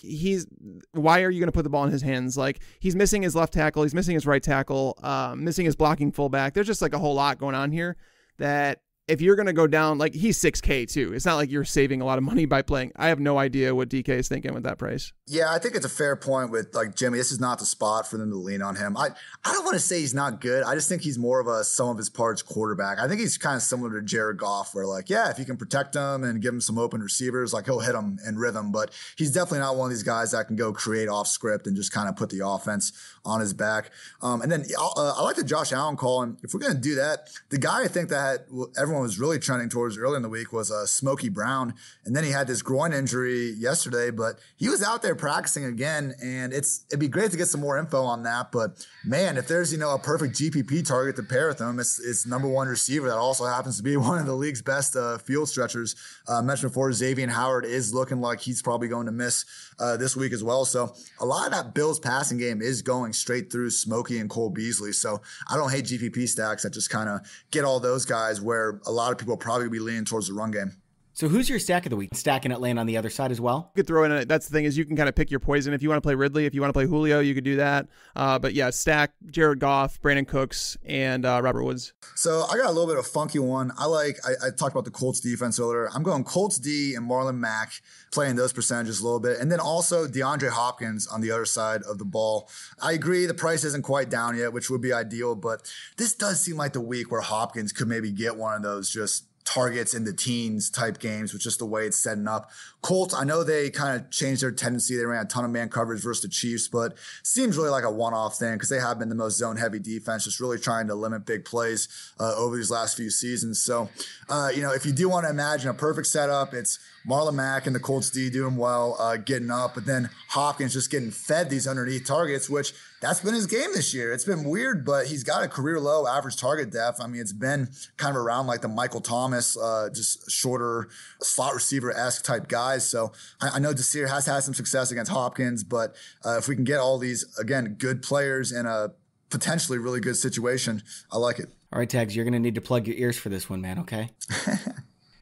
why are you going to put the ball in his hands? Like, he's missing his left tackle. He's missing his right tackle, missing his blocking fullback. There's just like a whole lot going on here that if you're going to go down, like, he's 6K too. It's not like you're saving a lot of money by playing. I have no idea what DK is thinking with that price. Yeah, I think it's a fair point with like Jimmy. This is not the spot for them to lean on him. I don't want to say he's not good. I just think he's more of a sum of his parts quarterback. I think he's kind of similar to Jared Goff, where like, yeah, if you can protect him and give him some open receivers, like, he'll hit him and rhythm. But he's definitely not one of these guys that can go create off script and just kind of put the offense on his back. And then I like the Josh Allen call. And if we're going to do that, the guy I think that everyone was really trending towards early in the week was Smokey Brown. And then he had this groin injury yesterday, but he was out there practicing again. And it'd be great to get some more info on that. But man, if there's, you know, a perfect GPP target to pair with him, it's #1 receiver that also happens to be one of the league's best field stretchers. Mentioned before, Xavier Howard is looking like he's probably going to miss this week as well. So a lot of that Bills passing game is going straight through Smokey and Cole Beasley. So I don't hate GPP stacks that just kind of get all those guys where a lot of people probably be leaning towards the run game. So who's your stack of the week? Stacking Atlanta on the other side as well? You could throw in a, that's the thing, is you can kind of pick your poison. If you want to play Ridley, if you want to play Julio, you could do that. But yeah, stack Jared Goff, Brandon Cooks, and Robert Woods. So I got a little bit of a funky one. I talked about the Colts defense earlier. I'm going Colts D and Marlon Mack, playing those percentages a little bit. And then also DeAndre Hopkins on the other side of the ball. I agree the price isn't quite down yet, which would be ideal, but this does seem like the week where Hopkins could maybe get one of those just targets in the teens type games, which is the way it's setting up. Colts, I know they kind of changed their tendency. They ran a ton of man coverage versus the Chiefs, but seems really like a one-off thing because they have been the most zone-heavy defense, just really trying to limit big plays over these last few seasons. So, you know, if you do want to imagine a perfect setup, it's Marlon Mack and the Colts D doing well, getting up, but then Hopkins just getting fed these underneath targets, which that's been his game this year. It's been weird, but he's got a career low average target depth. I mean, it's been kind of around like the Michael Thomas, just shorter slot receiver-esque type guys. So I know Desir has had some success against Hopkins, but if we can get all these, again, good players in a potentially really good situation, I like it. All right, Tags, you're going to need to plug your ears for this one, man, okay?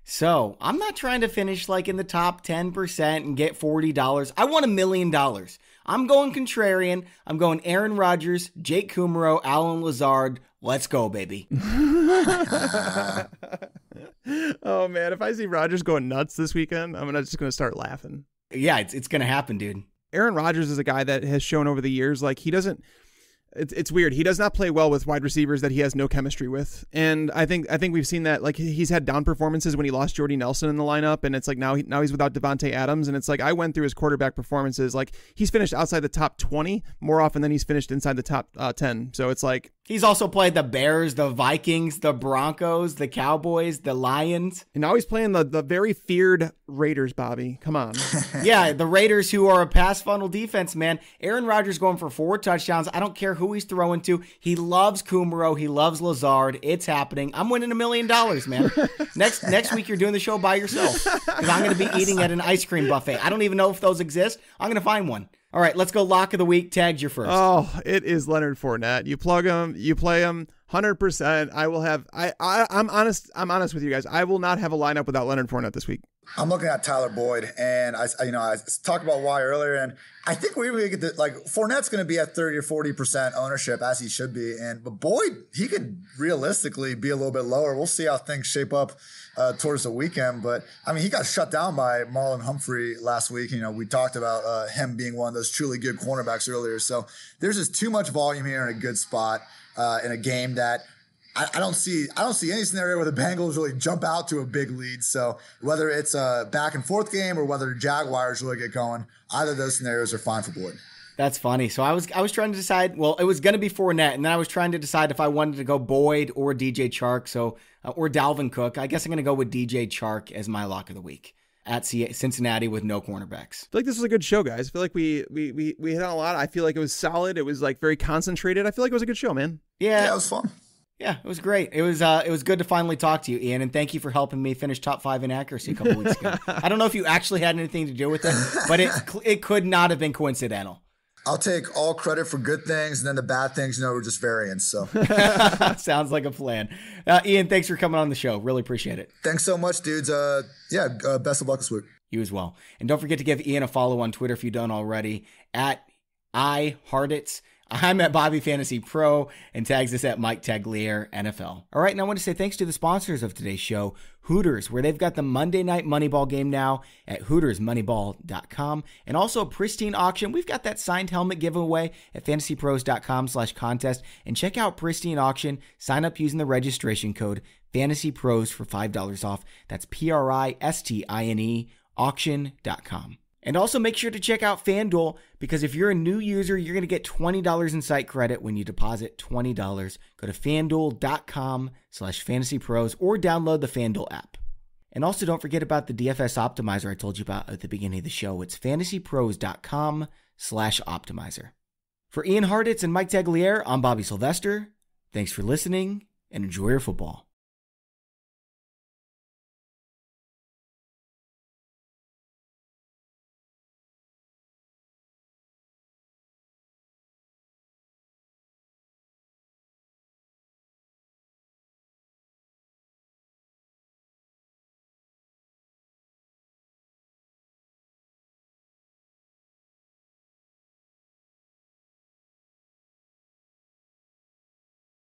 So I'm not trying to finish like in the top 10% and get $40. I want $1 million. I'm going contrarian. I'm going Aaron Rodgers, Jake Kumaro, Alan Lazard. Let's go, baby. Oh, man. If I see Rodgers going nuts this weekend, I'm just going to start laughing. Yeah, it's going to happen, dude. Aaron Rodgers is a guy that has shown over the years, like, he doesn't. It's weird. He does not play well with wide receivers that he has no chemistry with. And I think we've seen that, like, he's had down performances when he lost Jordy Nelson in the lineup. And it's like now he's without Devontae Adams. And it's like, I went through his quarterback performances. Like, he's finished outside the top 20 more often than he's finished inside the top 10. So it's like, He's also played the Bears, the Vikings, the Broncos, the Cowboys, the Lions. And now he's playing the very feared Raiders, Bobby. Come on. Yeah, the Raiders, who are a pass funnel defense, man. Aaron Rodgers going for 4 touchdowns. I don't care who he's throwing to. He loves Kumaro. He loves Lazard. It's happening. I'm winning $1 million, man. Next week, you're doing the show by yourself, because I'm going to be eating at an ice cream buffet. I don't even know if those exist. I'm going to find one. All right, let's go lock of the week. Tags, you're first. Oh, it is Leonard Fournette. You plug him, you play him 100%. I will have I'm honest with you guys. I will not have a lineup without Leonard Fournette this week. I'm looking at Tyler Boyd, and I talked about why earlier, and I think we really get the, like, Fournette's going to be at 30 or 40% ownership, as he should be, but Boyd, he could realistically be a little bit lower. We'll see how things shape up towards the weekend, but I mean, he got shut down by Marlon Humphrey last week. You know, we talked about him being one of those truly good cornerbacks earlier. So there's just too much volume here in a good spot in a game that. I don't see any scenario where the Bengals really jump out to a big lead. So whether it's a back and forth game or whether the Jaguars really get going, either of those scenarios are fine for Boyd. That's funny. So I was trying to decide. Well, it was going to be Fournette, and then I was trying to decide if I wanted to go Boyd or DJ Chark, or Dalvin Cook. I guess I'm going to go with DJ Chark as my lock of the week at Cincinnati with no cornerbacks. I feel like this was a good show, guys. I feel like we hit on a lot. I feel like it was solid. It was like very concentrated. I feel like it was a good show, man. Yeah, it was fun. Yeah, it was great. It was good to finally talk to you, Ian, and thank you for helping me finish top 5 in accuracy a couple weeks ago. I don't know if you actually had anything to do with it, but it could not have been coincidental. I'll take all credit for good things, and then the bad things, were just variants. So sounds like a plan. Ian, thanks for coming on the show. Really appreciate it. Thanks so much, dudes. Best of luck this week. You as well. And don't forget to give Ian a follow on Twitter if you don't already, at iHartitz. I'm at Bobby Fantasy Pro, and tags us at Mike Tagliere NFL. All right, and I want to say thanks to the sponsors of today's show, Hooters, where they've got the Monday Night Moneyball game now at HootersMoneyball.com. And also Pristine Auction. We've got that signed helmet giveaway at FantasyPros.com/contest. And check out Pristine Auction. Sign up using the registration code FantasyPros for $5 off. That's PRISTINE auction.com. And also make sure to check out FanDuel, because if you're a new user, you're going to get $20 in site credit when you deposit $20. Go to FanDuel.com/fantasypros or download the FanDuel app. And also don't forget about the DFS optimizer I told you about at the beginning of the show. It's fantasypros.com/optimizer. For Ian Hartitz and Mike Tagliere, I'm Bobby Sylvester. Thanks for listening, and enjoy your football.